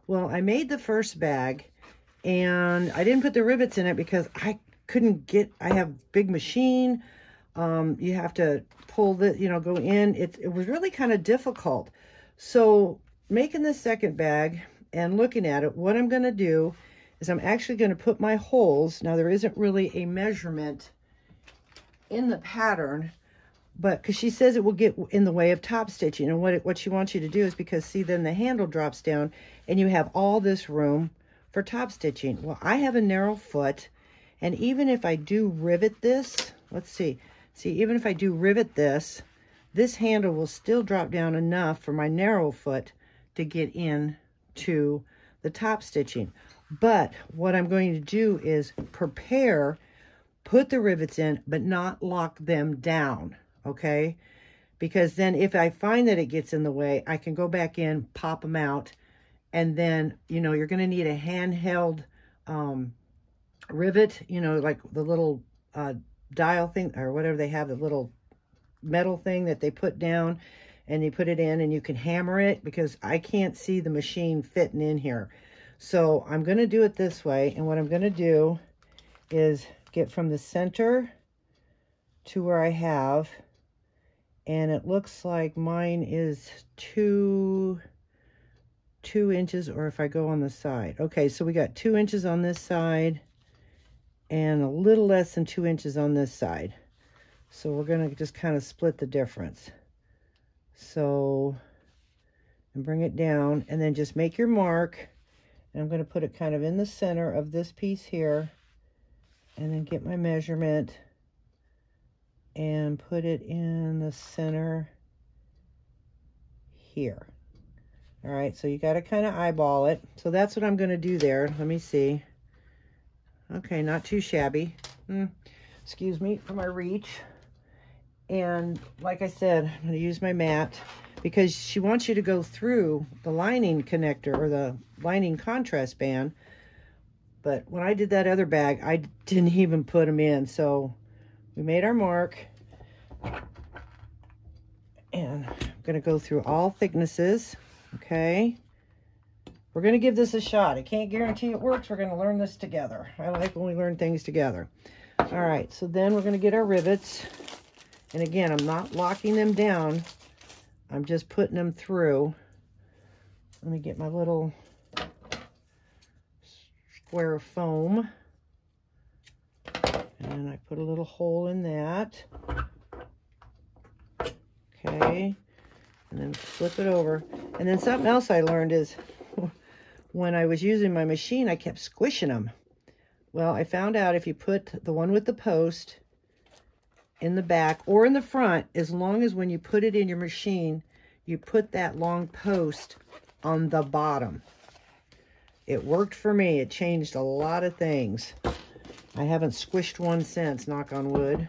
Well, I made the first bag and I didn't put the rivets in it because I couldn't get, I have a big machine. You have to pull the, you know, go in. It was really kind of difficult. So making the second bag and looking at it, what I'm going to do is I'm actually going to put my holes. Now there isn't really a measurement in the pattern, but because she says it will get in the way of top stitching, and what she wants you to do is, because see, then the handle drops down and you have all this room for top stitching. Well, I have a narrow foot, and even if I do rivet this, let's see, even if I do rivet this, this handle will still drop down enough for my narrow foot to get in to the top stitching. But what I'm going to do is prepare, put the rivets in, but not lock them down. Okay, because then if I find that it gets in the way, I can go back in, pop them out, and then, you know, you're going to need a handheld rivet, you know, like the little dial thing or whatever they have, the little metal thing that they put down, and you put it in and you can hammer it, because I can't see the machine fitting in here. So I'm going to do it this way, and what I'm going to do is get from the center to where I have, and it looks like mine is two inches, or if I go on the side. Okay, so we got 2 inches on this side and a little less than 2 inches on this side. So we're going to just kind of split the difference. So, and bring it down, and then just make your mark. And I'm going to put it kind of in the center of this piece here, and then get my measurement and put it in the center here. All right, so you got to kind of eyeball it. So that's what I'm going to do there. Let me see. Okay, not too shabby. Excuse me for my reach. And like I said, I'm going to use my mat, because she wants you to go through the lining connector or the lining contrast band. But when I did that other bag, I didn't even put them in. So we made our mark, and I'm going to go through all thicknesses, okay? We're going to give this a shot. I can't guarantee it works. We're going to learn this together. I like when we learn things together. All right, so then we're going to get our rivets. And again, I'm not locking them down. I'm just putting them through. Let me get my little square of foam. And I put a little hole in that. Okay. And then flip it over. And then something else I learned is when I was using my machine, I kept squishing them. Well, I found out if you put the one with the post in the back or in the front, as long as when you put it in your machine, you put that long post on the bottom. It worked for me. It changed a lot of things. I haven't squished one since, knock on wood.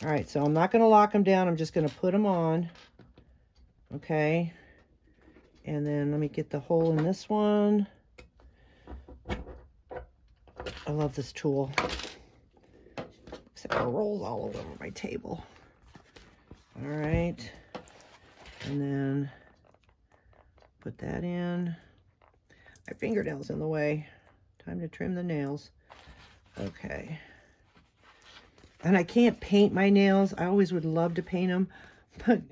All right, so I'm not going to lock them down. I'm just going to put them on. Okay. And then let me get the hole in this one. I love this tool. Except it rolls all over my table. All right. And then put that in. My fingernail's in the way. Time to trim the nails. Okay. And I can't paint my nails. I always would love to paint them, but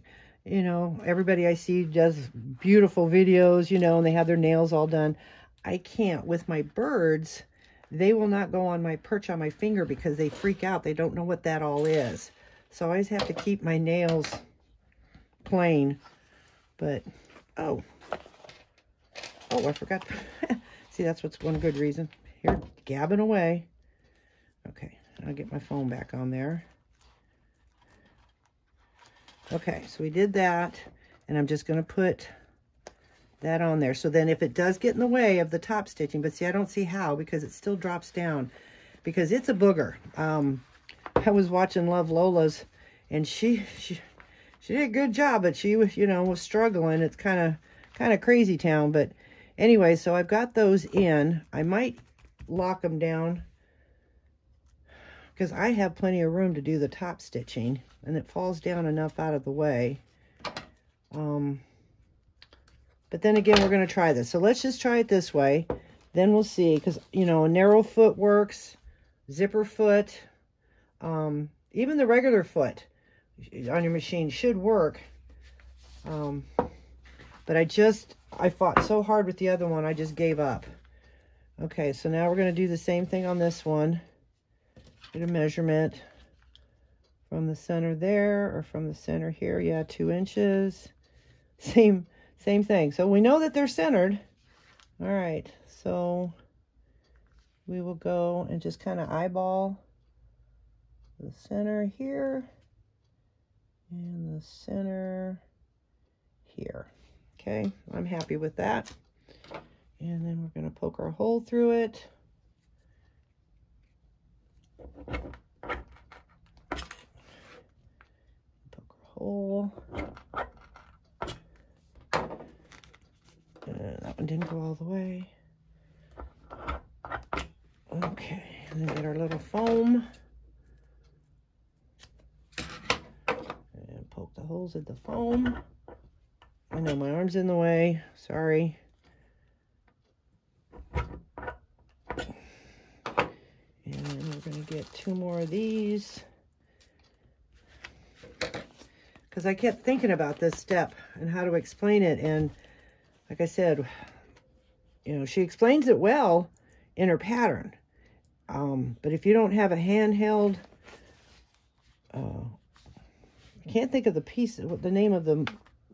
you know, everybody I see does beautiful videos, you know, and they have their nails all done. I can't with my birds. They will not go on my perch on my finger because they freak out. They don't know what that all is. So I always have to keep my nails plain. But, oh, I forgot. See, that's what's one good reason. Here, gabbing away. Okay, I'll get my phone back on there. Okay, so we did that, and I'm just going to put that on there. So then if it does get in the way of the top stitching, but see, I don't see how, because it still drops down, because it's a booger. I was watching Love Lola's, and she did a good job, but she was, you know, struggling. It's kind of crazy town, but anyway, so I've got those in. I might lock them down, because I have plenty of room to do the top stitching, and it falls down enough out of the way. But then again, we're going to try this. So let's just try it this way. Then we'll see, because, you know, narrow foot works, zipper foot, even the regular foot on your machine should work. But I fought so hard with the other one, I just gave up. Okay, so now we're going to do the same thing on this one. Get a measurement from the center there, or from the center here. Yeah, 2 inches. Same thing. So we know that they're centered. All right, so we will go and just kind of eyeball the center here and the center here. Okay, I'm happy with that. And then we're going to poke our hole through it. Poke a hole. That one didn't go all the way. Okay, and then get our little foam. And poke the holes at the foam. I know my arm's in the way. Sorry. Get 2 more of these, because I kept thinking about this step and how to explain it, and like I said, you know, she explains it well in her pattern, but if you don't have a handheld, I can't think of the piece, the name of the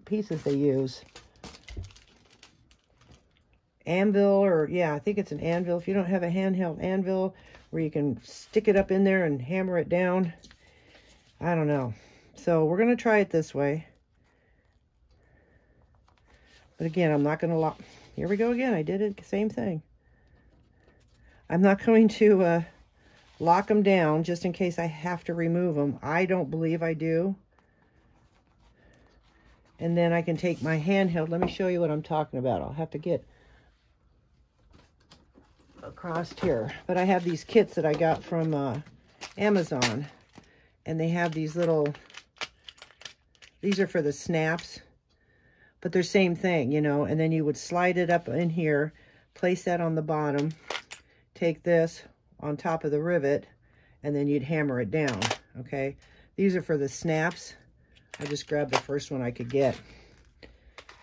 pieces they use, anvil, or yeah, I think it's an anvil. If you don't have a handheld anvil where you can stick it up in there and hammer it down, I don't know. So we're going to try it this way. But again, I'm not going to lock. Here we go again. I did it. Same thing. I'm not going to lock them down just in case I have to remove them. I don't believe I do. And then I can take my handheld. Let me show you what I'm talking about. I'll have to get across here, but I have these kits that I got from Amazon, and they have these little, these are for the snaps, but they're same thing, you know, and then you would slide it up in here, place that on the bottom, take this on top of the rivet, and then you'd hammer it down. Okay, these are for the snaps. I just grabbed the first one I could get,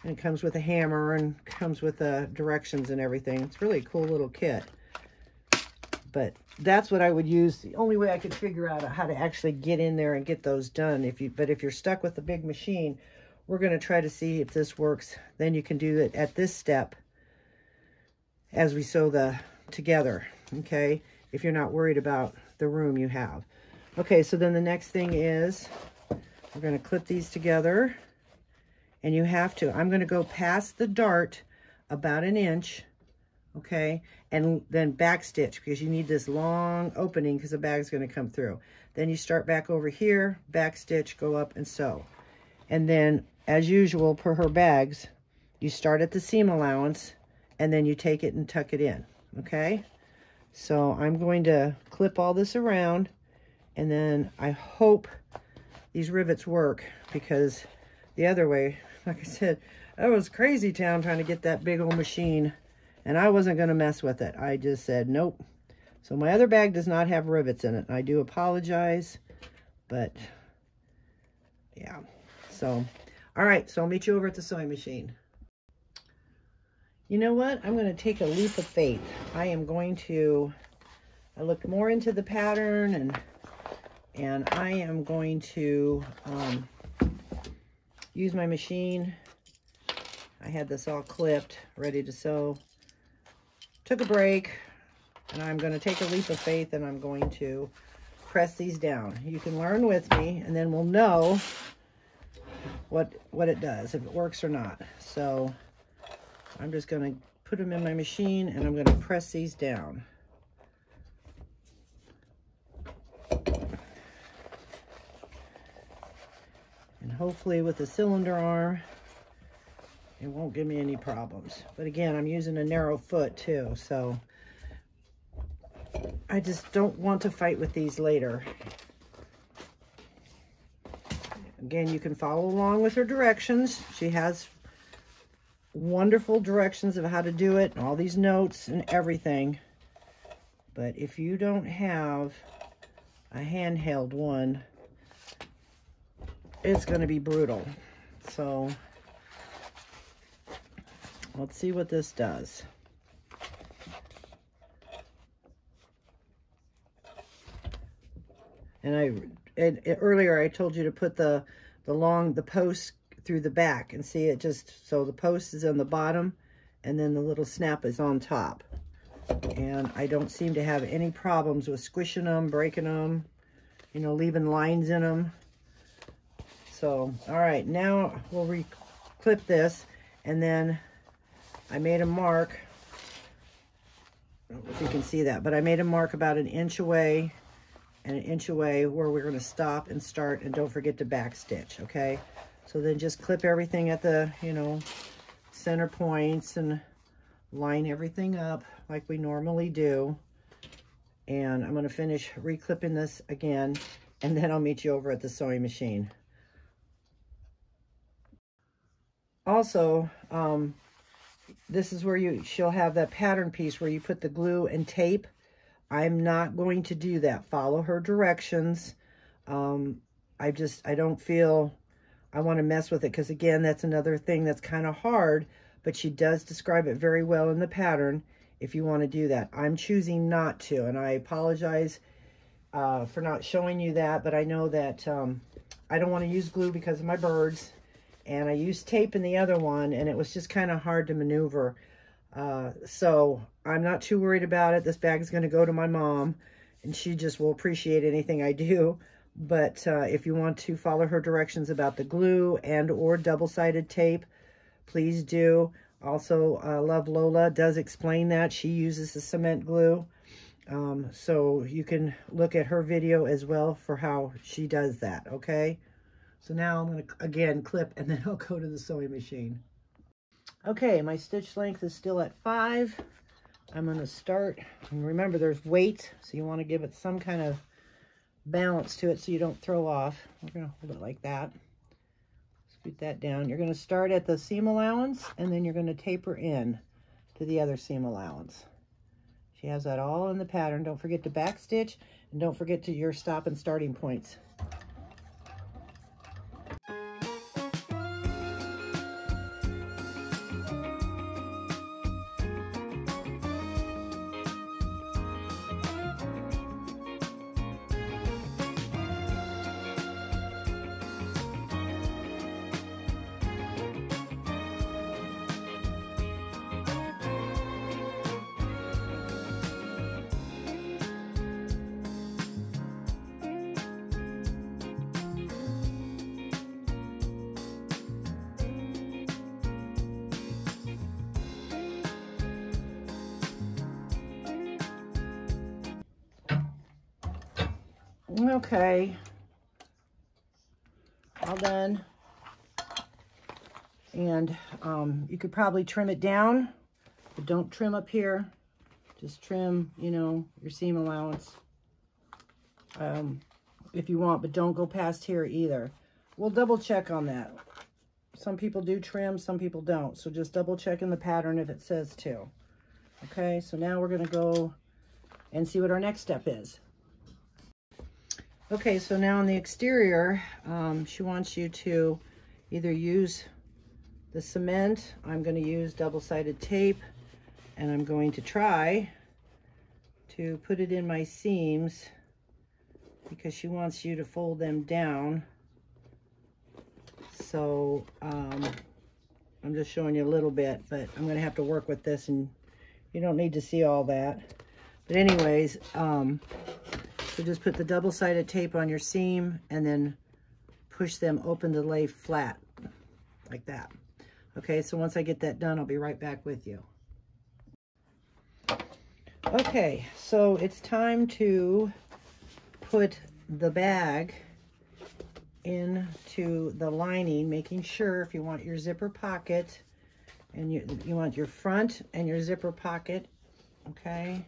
and it comes with a hammer and comes with directions and everything. It's really a cool little kit. But that's what I would use. The only way I could figure out how to actually get in there and get those done. But if you're stuck with the big machine, we're going to try to see if this works. Then you can do it at this step as we sew together. Okay? If you're not worried about the room you have. Okay, so then the next thing is we're going to clip these together. And you have to, I'm going to go past the dart about 1 inch, okay, and then back stitch, because you need this long opening because the bag's going to come through. Then you start back over here, back stitch, go up and sew. And then, as usual, per her bags, you start at the seam allowance, and then you take it and tuck it in, okay? So I'm going to clip all this around, and then I hope these rivets work, because the other way, like I said, I was crazy town trying to get that big old machine, and I wasn't going to mess with it. I just said, nope. So my other bag does not have rivets in it. I do apologize, but yeah. So All right, so I'll meet you over at the sewing machine. You know what? I'm going to take a leap of faith. I looked more into the pattern, and I am going to use my machine. I had this all clipped, ready to sew. Took a break, and I'm going to take a leap of faith, and I'm going to press these down. You can learn with me, and then we'll know what it does, if it works or not. So I'm just going to put them in my machine, and I'm going to press these down. And hopefully with the cylinder arm, it won't give me any problems. But again, I'm using a narrow foot too, so I just don't want to fight with these later. Again, you can follow along with her directions. She has wonderful directions of how to do it, and all these notes and everything. But if you don't have a handheld one, it's going to be brutal. So let's see what this does. And earlier I told you to put the post through the back, and see, it just, so the post is on the bottom and then the little snap is on top. And I don't seem to have any problems with squishing them, breaking them, you know, leaving lines in them. So, all right, now we'll re-clip this, and then I made a mark. I don't know if you can see that, but I made a mark about an inch away and an inch away where we're going to stop and start, and don't forget to back stitch, okay? So then just clip everything at the, you know, center points, and line everything up like we normally do. And I'm going to finish re-clipping this again, and then I'll meet you over at the sewing machine. Also, this is where she'll have that pattern piece where you put the glue and tape. I'm not going to do that. Follow her directions. I don't feel I want to mess with it, because again, that's another thing that's kind of hard, but she does describe it very well in the pattern if you want to do that. I'm choosing not to, and I apologize for not showing you that, but I know that I don't want to use glue because of my birds. And I used tape in the other one, and it was just kind of hard to maneuver. So I'm not too worried about it. This bag is going to go to my mom, and she just will appreciate anything I do. But if you want to follow her directions about the glue and or double-sided tape, please do. Also, Love Lola does explain that. She uses the cement glue. So you can look at her video as well for how she does that, okay? So now I'm going to, again, clip, and then I'll go to the sewing machine. Okay, my stitch length is still at 5. I'm going to start, and remember there's weight, so you want to give it some kind of balance to it so you don't throw off. We're going to hold it like that. Scoot that down. You're going to start at the seam allowance, and then you're going to taper in to the other seam allowance. She has that all in the pattern. Don't forget to back stitch, and don't forget to your stop and starting points. Okay, all done, and you could probably trim it down, but don't trim up here, just trim, you know, your seam allowance if you want, but don't go past here either. We'll double check on that. Some people do trim, some people don't, so just double check in the pattern if it says to. Okay, so now we're going to go and see what our next step is. Okay, so now on the exterior, she wants you to either use the cement, I'm going to use double-sided tape, and I'm going to try to put it in my seams because she wants you to fold them down. So I'm just showing you a little bit, but I'm going to have to work with this, and you don't need to see all that. But anyways, so just put the double-sided tape on your seam and then push them open to lay flat like that. Okay, so once I get that done, I'll be right back with you. Okay, so it's time to put the bag into the lining, making sure if you want your zipper pocket and you want your front and your zipper pocket, okay?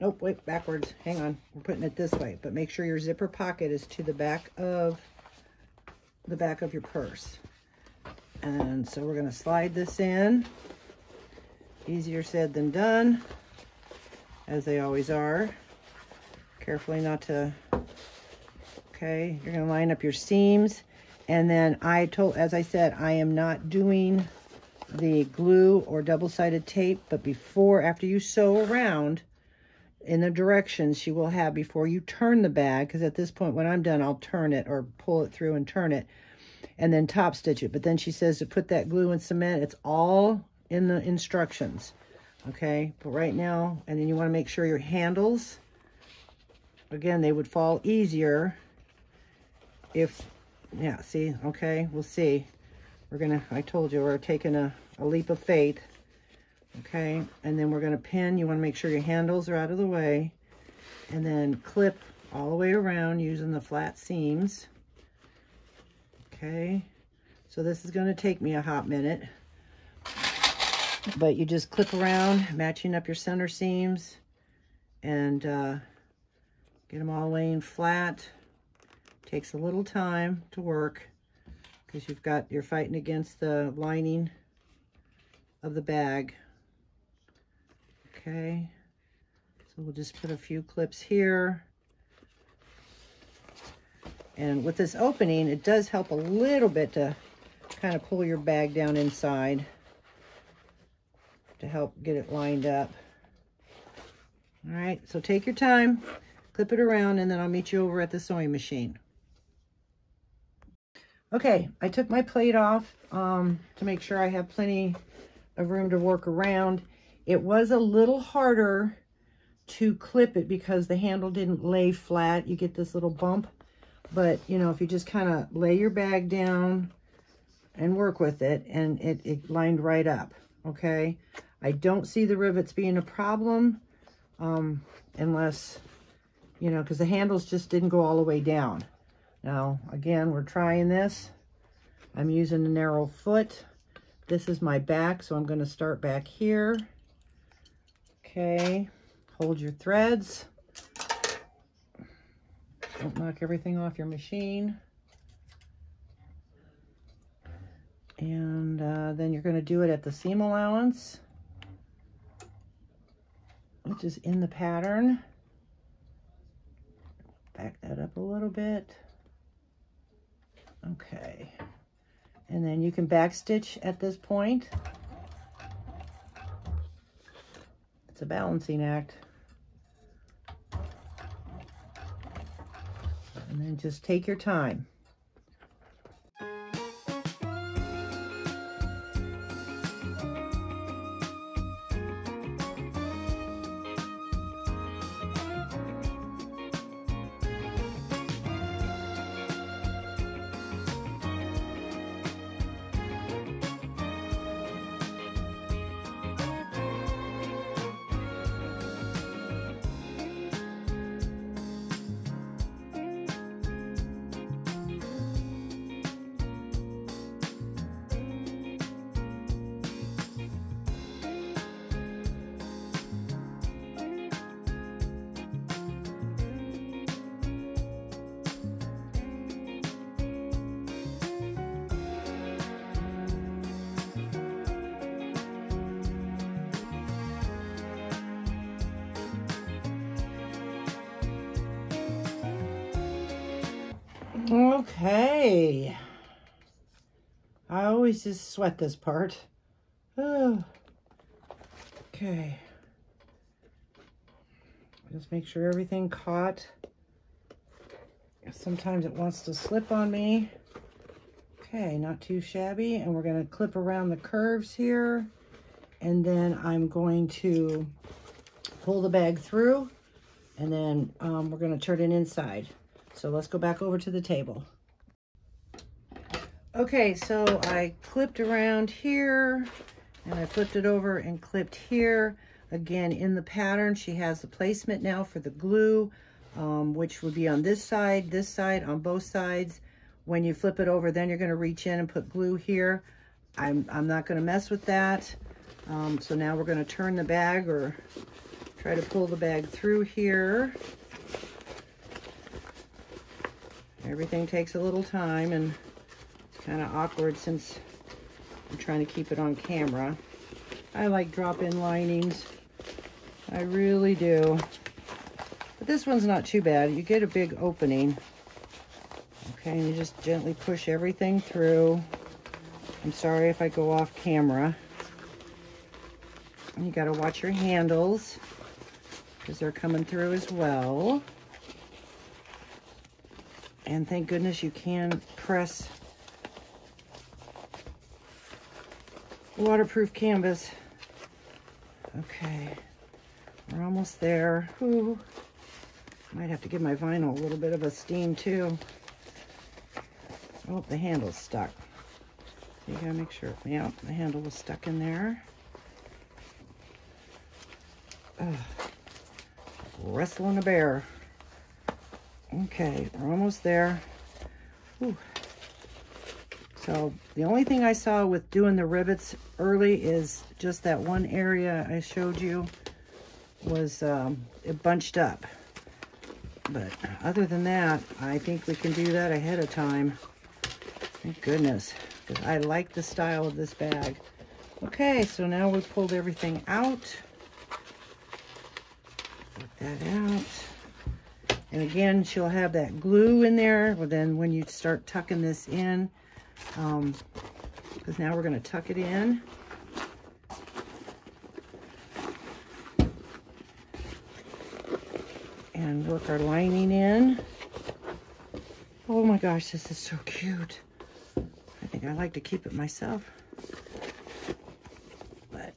Nope, wait, backwards, hang on, we're putting it this way, but make sure your zipper pocket is to the back of your purse. And so we're gonna slide this in, easier said than done, as they always are. Carefully not to, okay, you're gonna line up your seams. And then as I said, I am not doing the glue or double-sided tape, but after you sew around in the directions she will have before you turn the bag, because at this point when I'm done, I'll turn it or pull it through and turn it and then top stitch it. But then she says to put that glue and cement, it's all in the instructions. Okay, but right now, and then you want to make sure your handles, again, they would fall easier if, yeah, see, okay, we'll see. We're gonna, I told you, we're taking a leap of faith, okay? And then we're gonna pin, you wanna make sure your handles are out of the way, and then clip all the way around using the flat seams, okay? So this is gonna take me a hot minute. But you just clip around, matching up your center seams, and get them all laying flat. Takes a little time to work because you're fighting against the lining of the bag. Okay, so we'll just put a few clips here. And with this opening, it does help a little bit to kind of pull your bag down inside to help get it lined up. All right, so take your time, clip it around, and then I'll meet you over at the sewing machine. Okay, I took my plate off to make sure I have plenty of room to work around. It was a little harder to clip it because the handle didn't lay flat. You get this little bump, but you know, if you just kind of lay your bag down and work with it, and it lined right up, okay? I don't see the rivets being a problem, unless, you know, because the handles just didn't go all the way down. Now, again, we're trying this. I'm using a narrow foot. This is my back, so I'm going to start back here. Okay, hold your threads. Don't knock everything off your machine. And then you're going to do it at the seam allowance, which is in the pattern. Back that up a little bit. Okay, and then you can backstitch at this point. It's a balancing act. And then just take your time. Okay, I always just sweat this part. Oh. Okay. Just make sure everything caught. Sometimes it wants to slip on me. Okay, not too shabby. And we're going to clip around the curves here. And then I'm going to pull the bag through. And then we're going to turn it inside. So let's go back over to the table. Okay, so I clipped around here. And I flipped it over and clipped here. Again, in the pattern, she has the placement now for the glue, which would be on this side, on both sides. When you flip it over, then you're going to reach in and put glue here. I'm not going to mess with that. So now we're going to turn the bag or try to pull the bag through here. Everything takes a little time, and it's kind of awkward since I'm trying to keep it on camera. I like drop-in linings. I really do. But this one's not too bad. You get a big opening. Okay, and you just gently push everything through. I'm sorry if I go off camera. And you gotta watch your handles because they're coming through as well. And thank goodness you can press waterproof canvas. Okay, we're almost there. Ooh, might have to give my vinyl a little bit of a steam too. Oh, the handle's stuck. So you gotta make sure, yeah, the handle was stuck in there. Ugh. Wrestling a bear. Okay, we're almost there. Ooh. So the only thing I saw with doing the rivets early is just that one area I showed you was it bunched up. But other than that, I think we can do that ahead of time. Thank goodness, because I like the style of this bag. Okay, so now we've pulled everything out. Put that out. And again, she'll have that glue in there. Well, then when you start tucking this in, because now we're going to tuck it in. And work our lining in. Oh my gosh, this is so cute. I think I like to keep it myself. But,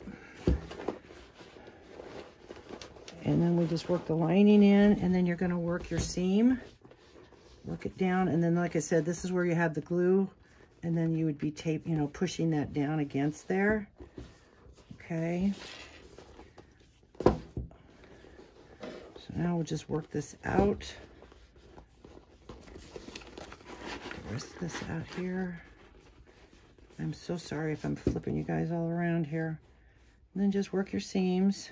and then we just work the lining in, and then you're going to work your seam. Work it down, and then like I said, this is where you have the glue, and then you would be taping, you know, pushing that down against there. Okay. Now we'll just work this out. Get the rest of this out here. I'm so sorry if I'm flipping you guys all around here. And then just work your seams.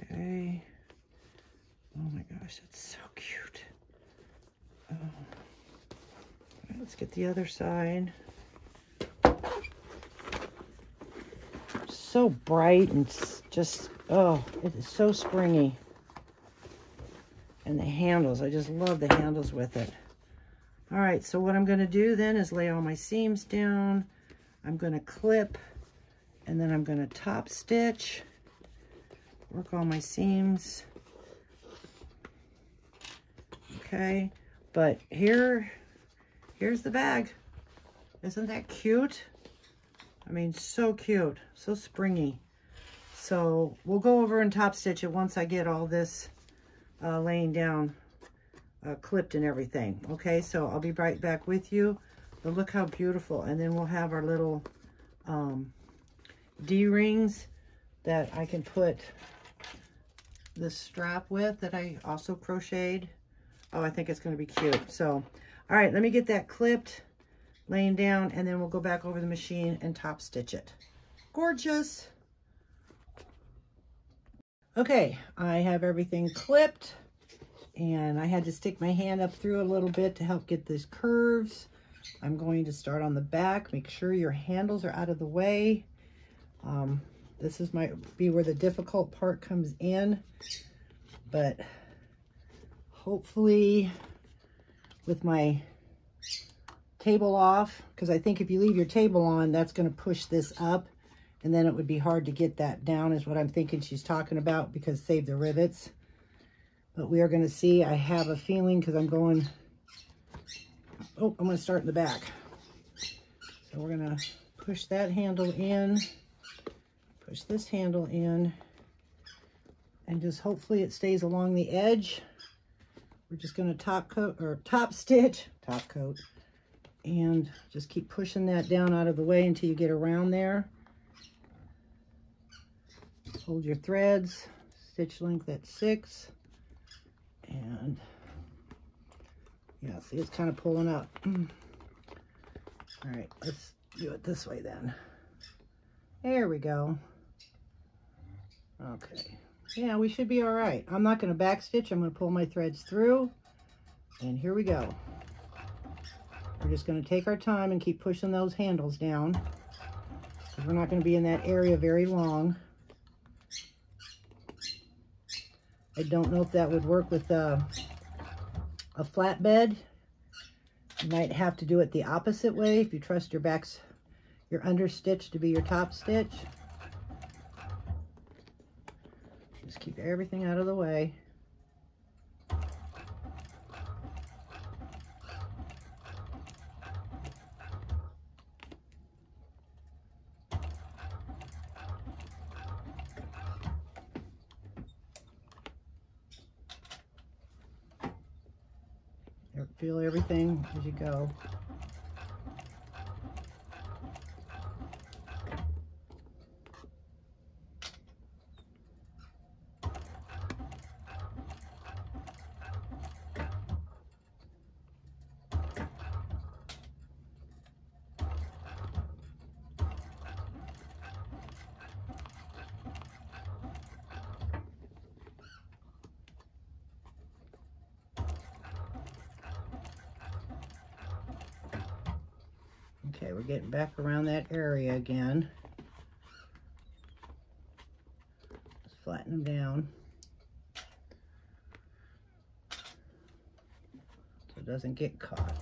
Okay. Oh my gosh, that's so cute. Oh. All right, let's get the other side. So bright and just, oh, it is so springy. And the handles, I just love the handles with it. All right, so what I'm going to do then is lay all my seams down. I'm going to clip, and then I'm going to top stitch, work all my seams. Okay, but here's the bag. Isn't that cute? I mean, so cute, so springy. So we'll go over and top stitch it once I get all this laying down, clipped and everything. Okay, so I'll be right back with you. But look how beautiful. And then we'll have our little D-rings that I can put this strap with that I also crocheted. Oh, I think it's gonna be cute. So, all right, let me get that clipped, laying down, and then we'll go back over the machine and top stitch it. Gorgeous. Okay, I have everything clipped, and I had to stick my hand up through a little bit to help get these curves. I'm going to start on the back. Make sure your handles are out of the way. This is might be where the difficult part comes in, but hopefully with my table off, because I think if you leave your table on, that's going to push this up, and then it would be hard to get that down is what I'm thinking she's talking about, because save the rivets. But we are going to see. I have a feeling, because I'm going, oh, I'm going to start in the back. So we're going to push that handle in, push this handle in, and just hopefully it stays along the edge. We're just going to top coat, or top stitch, top coat, and just keep pushing that down out of the way until you get around there. Hold your threads, stitch length at 6, and yeah, see, it's kind of pulling up. All right, let's do it this way then. There we go. Okay, yeah, we should be all right. I'm not going to backstitch. I'm going to pull my threads through, and here we go. We're just going to take our time and keep pushing those handles down, because we're not going to be in that area very long. I don't know if that would work with a flatbed. You might have to do it the opposite way if you trust your backs, your understitch to be your top stitch. Just keep everything out of the way. Feel everything as you go. Okay, we're getting back around that area again. Just flatten them down so it doesn't get caught.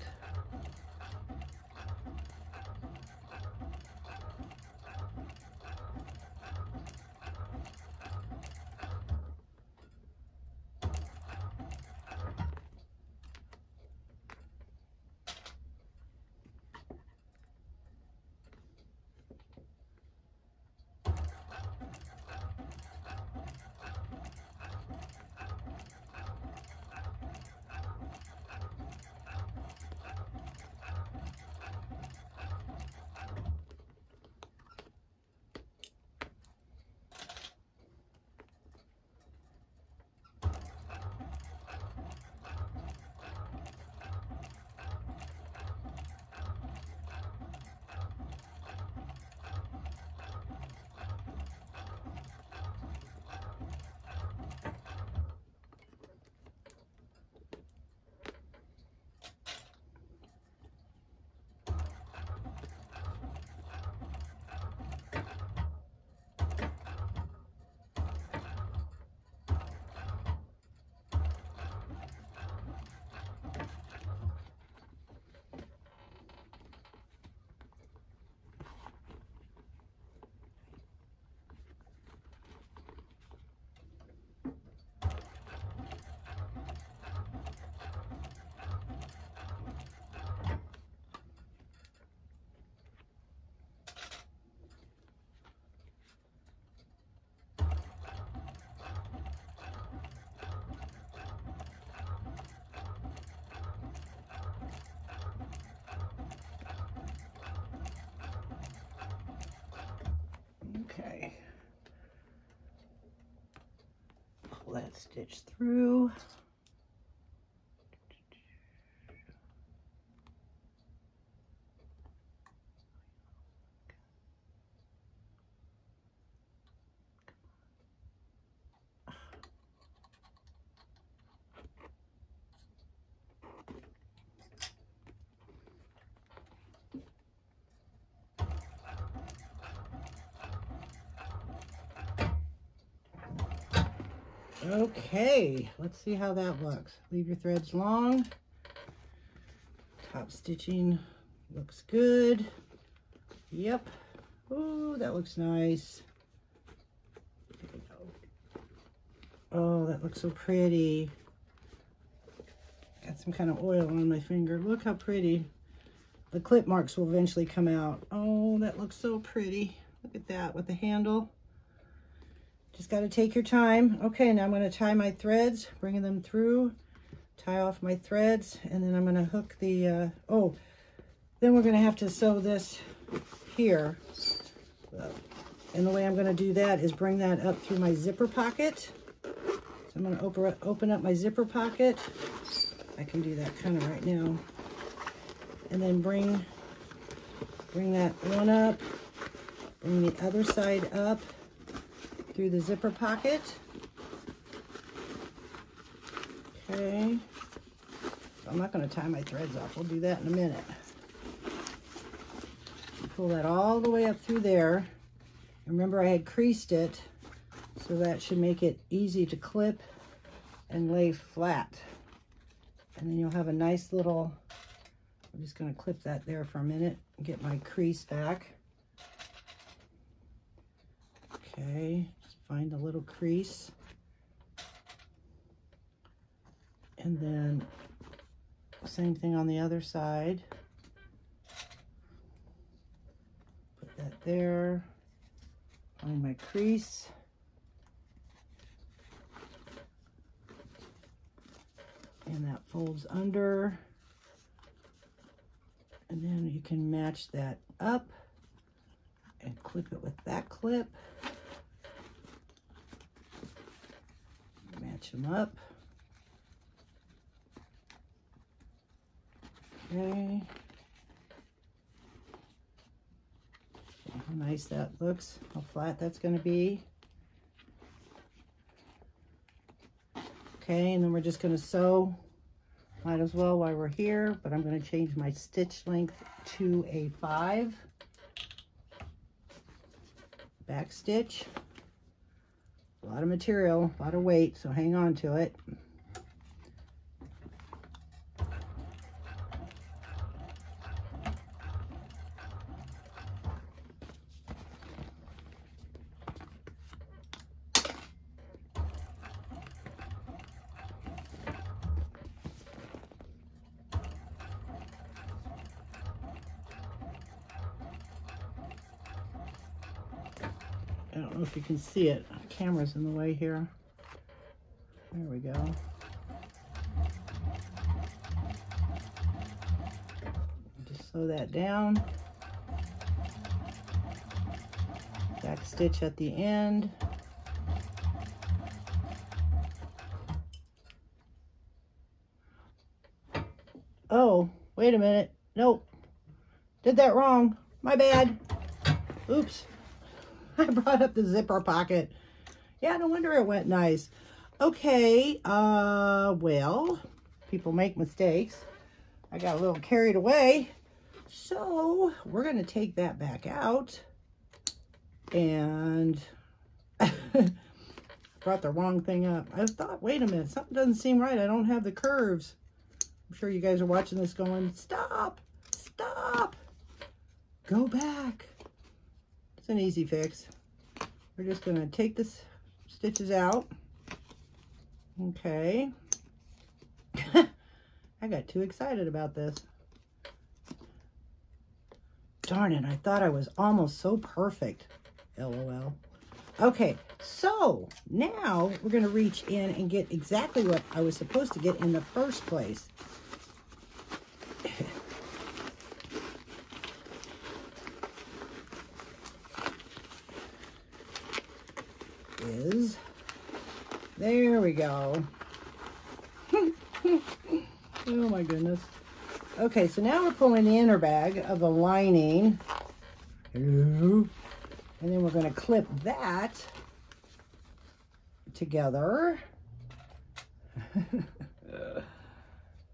Okay, pull that stitch through. Okay, let's see how that looks. Leave your threads long. top stitching looks good. Yep. Oh, that looks nice. Oh, that looks so pretty. Got some kind of oil on my finger. Look how pretty. The clip marks will eventually come out. Oh, that looks so pretty. Look at that with the handle. Just got to take your time. Okay, now I'm going to tie my threads, bringing them through, tie off my threads, and then I'm going to hook the, then we're going to have to sew this here. And the way I'm going to do that is bring that up through my zipper pocket. So I'm going to open up my zipper pocket. I can do that kind of right now. And then bring that one up, bring the other side up through the zipper pocket. Okay, so I'm not going to tie my threads off. We'll do that in a minute. Pull that all the way up through there. Remember, I had creased it, so that should make it easy to clip and lay flat. And then you'll have a nice little, I'm just going to clip that there for a minute and get my crease back. Okay. Find a little crease, and then same thing on the other side. Put that there, find my crease. And that folds under, and then you can match that up and clip it with that clip. Match them up. Okay. See how nice that looks, how flat that's going to be. Okay, and then we're just going to sew. Might as well while we're here, but I'm going to change my stitch length to a 5. Back stitch. A lot of material, a lot of weight, so hang on to it. I don't know if you can see it. The camera's in the way here. There we go. Just sew that down. Back stitch at the end. Oh, wait a minute. Nope. Did that wrong. My bad. Oops. I brought up the zipper pocket. Yeah, no wonder it went nice. Okay, well, people make mistakes. I got a little carried away. So we're going to take that back out. And brought the wrong thing up. I thought, wait a minute, something doesn't seem right. I don't have the curves. I'm sure you guys are watching this going, stop, stop, go back. It's an easy fix. We're just going to take this stitches out. Okay. I got too excited about this. Darn it, I thought I was almost so perfect. LOL. Okay, so now we're going to reach in and get exactly what I was supposed to get in the first place. There we go. Oh my goodness. Okay, so now we're pulling the inner bag of the lining. And then we're going to clip that together.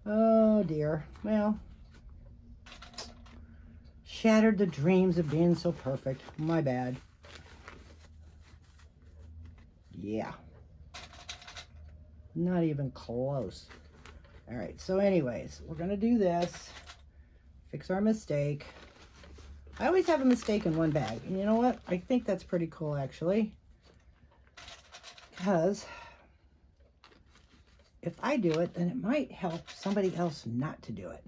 Oh dear. Well, shattered the dreams of being so perfect. My bad. Yeah. Not even close. All right, so anyways, we're going to do this. fix our mistake. I always have a mistake in one bag. And you know what? I think that's pretty cool, actually. Because if I do it, then it might help somebody else not to do it.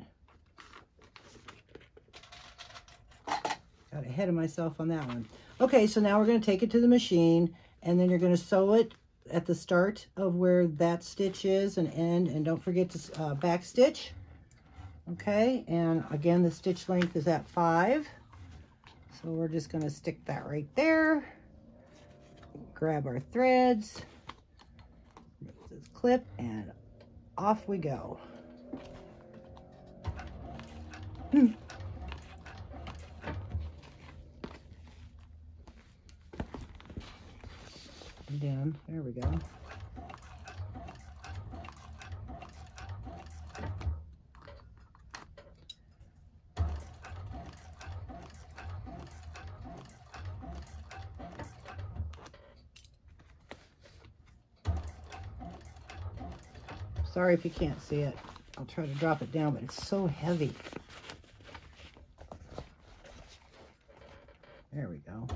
Got ahead of myself on that one. Okay, so now we're going to take it to the machine, and then you're going to sew it at the start of where that stitch is and end, and don't forget to back stitch. Okay, and again, the stitch length is at 5. So we're just going to stick that right there. Grab our threads, remove this clip, and off we go. Down. There we go. Sorry if you can't see it. I'll try to drop it down, but it's so heavy. There we go.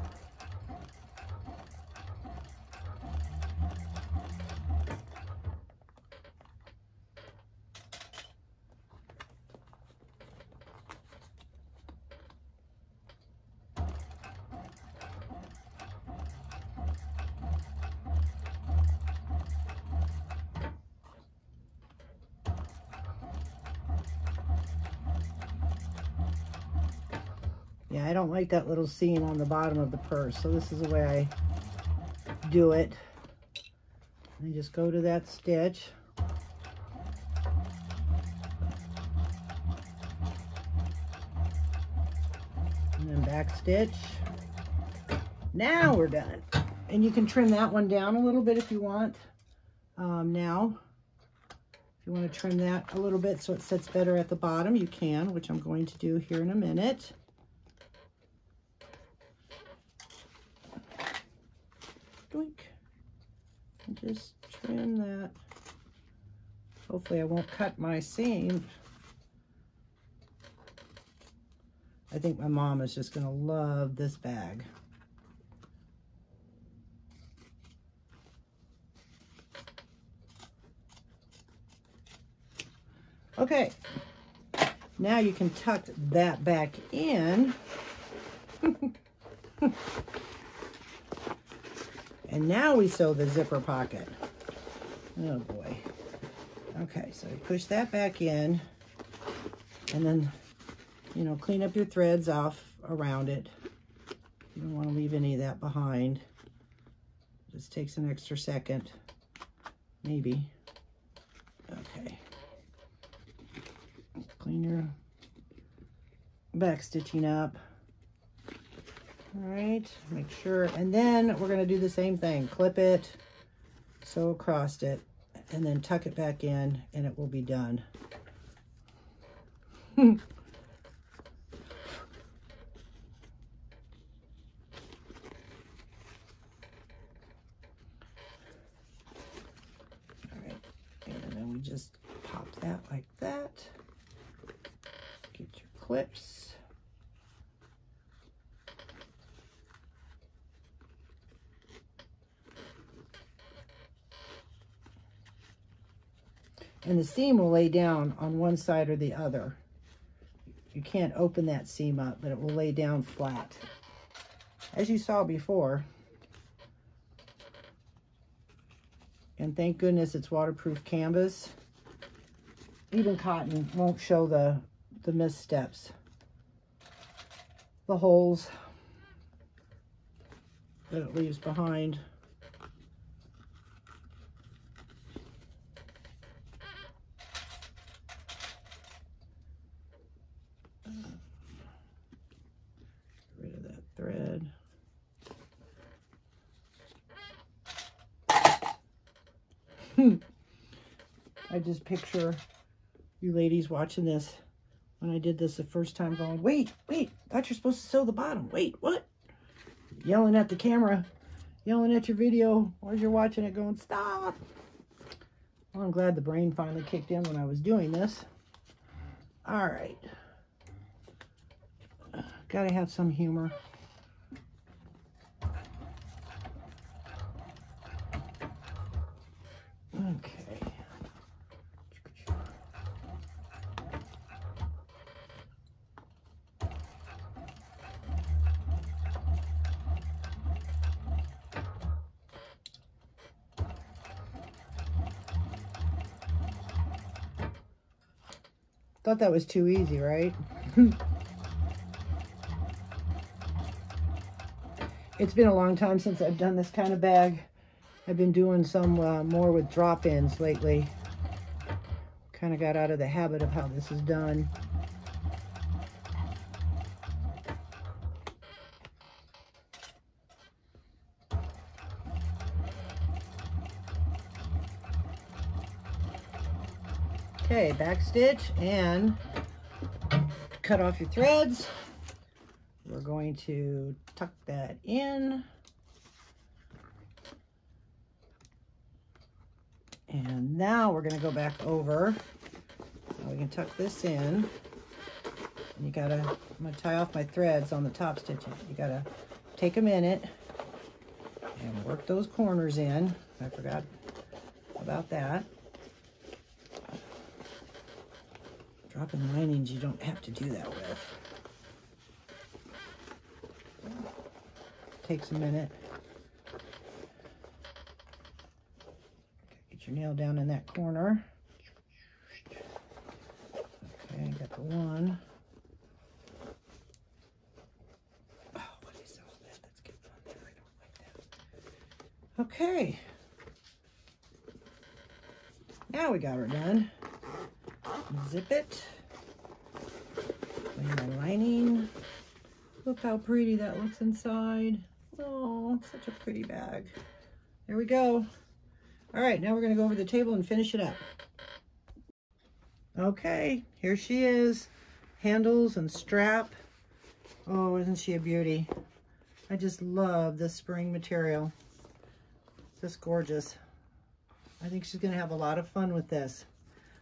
Yeah, I don't like that little seam on the bottom of the purse, so this is the way I do it. I just go to that stitch. And then back stitch. Now we're done. And you can trim that one down a little bit if you want. Now, if you want to trim that a little bit so it sits better at the bottom, you can, which I'm going to do here in a minute. Just trim that. Hopefully I won't cut my seam. I think my mom is just going to love this bag. Okay, now you can tuck that back in. And now we sew the zipper pocket. Oh boy. Okay, so push that back in and then, you know, clean up your threads off around it. You don't want to leave any of that behind. This takes an extra second, maybe. Okay. Clean your back stitching up. All right, make sure, and then we're going to do the same thing. Clip it, sew across it, and then tuck it back in, and it will be done. All right, and then we just pop that like that. Get your clips. And the seam will lay down on one side or the other. You can't open that seam up, but it will lay down flat. As you saw before. And thank goodness it's waterproof canvas. Even cotton won't show the missteps, the holes that it leaves behind. I just picture you ladies watching this when I did this the first time going, wait, thought you're supposed to sew the bottom. Wait, what? Yelling at the camera, yelling at your video as you're watching it going, stop. Well, I'm glad the brain finally kicked in when I was doing this. All right. Gotta have some humor. Okay. Thought that was too easy, right? It's been a long time since I've done this kind of bag. I've been doing some more with drop-ins lately. Kind of got out of the habit of how this is done. Okay, back stitch and cut off your threads. We're going to tuck that in. And now we're gonna go back over. Now we can tuck this in. And you gotta, I'm gonna tie off my threads on the top stitching. You gotta take a minute and work those corners in. I forgot about that. Dropping linings you don't have to do that with. Takes a minute. Get your nail down in that corner. Okay, got the one. Oh, what is all that? That's getting on there. I don't like that. Okay. Now we got her done. Zip it. Clean the lining. Look how pretty that looks inside. Oh, such a pretty bag. There we go. All right, now we're going to go over the table and finish it up. Okay, here she is. Handles and strap. Oh, isn't she a beauty? I just love this spring material. It's just gorgeous. I think she's going to have a lot of fun with this.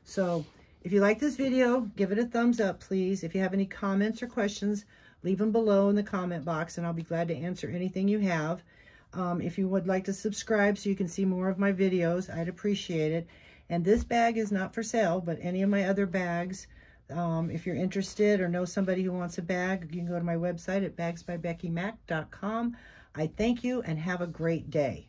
So if you like this video, give it a thumbs up, please. If you have any comments or questions, leave them below in the comment box, and I'll be glad to answer anything you have. If you would like to subscribe so you can see more of my videos, I'd appreciate it. And this bag is not for sale, but any of my other bags, if you're interested or know somebody who wants a bag, you can go to my website at BagsByBeckyMac.com. I thank you, and have a great day.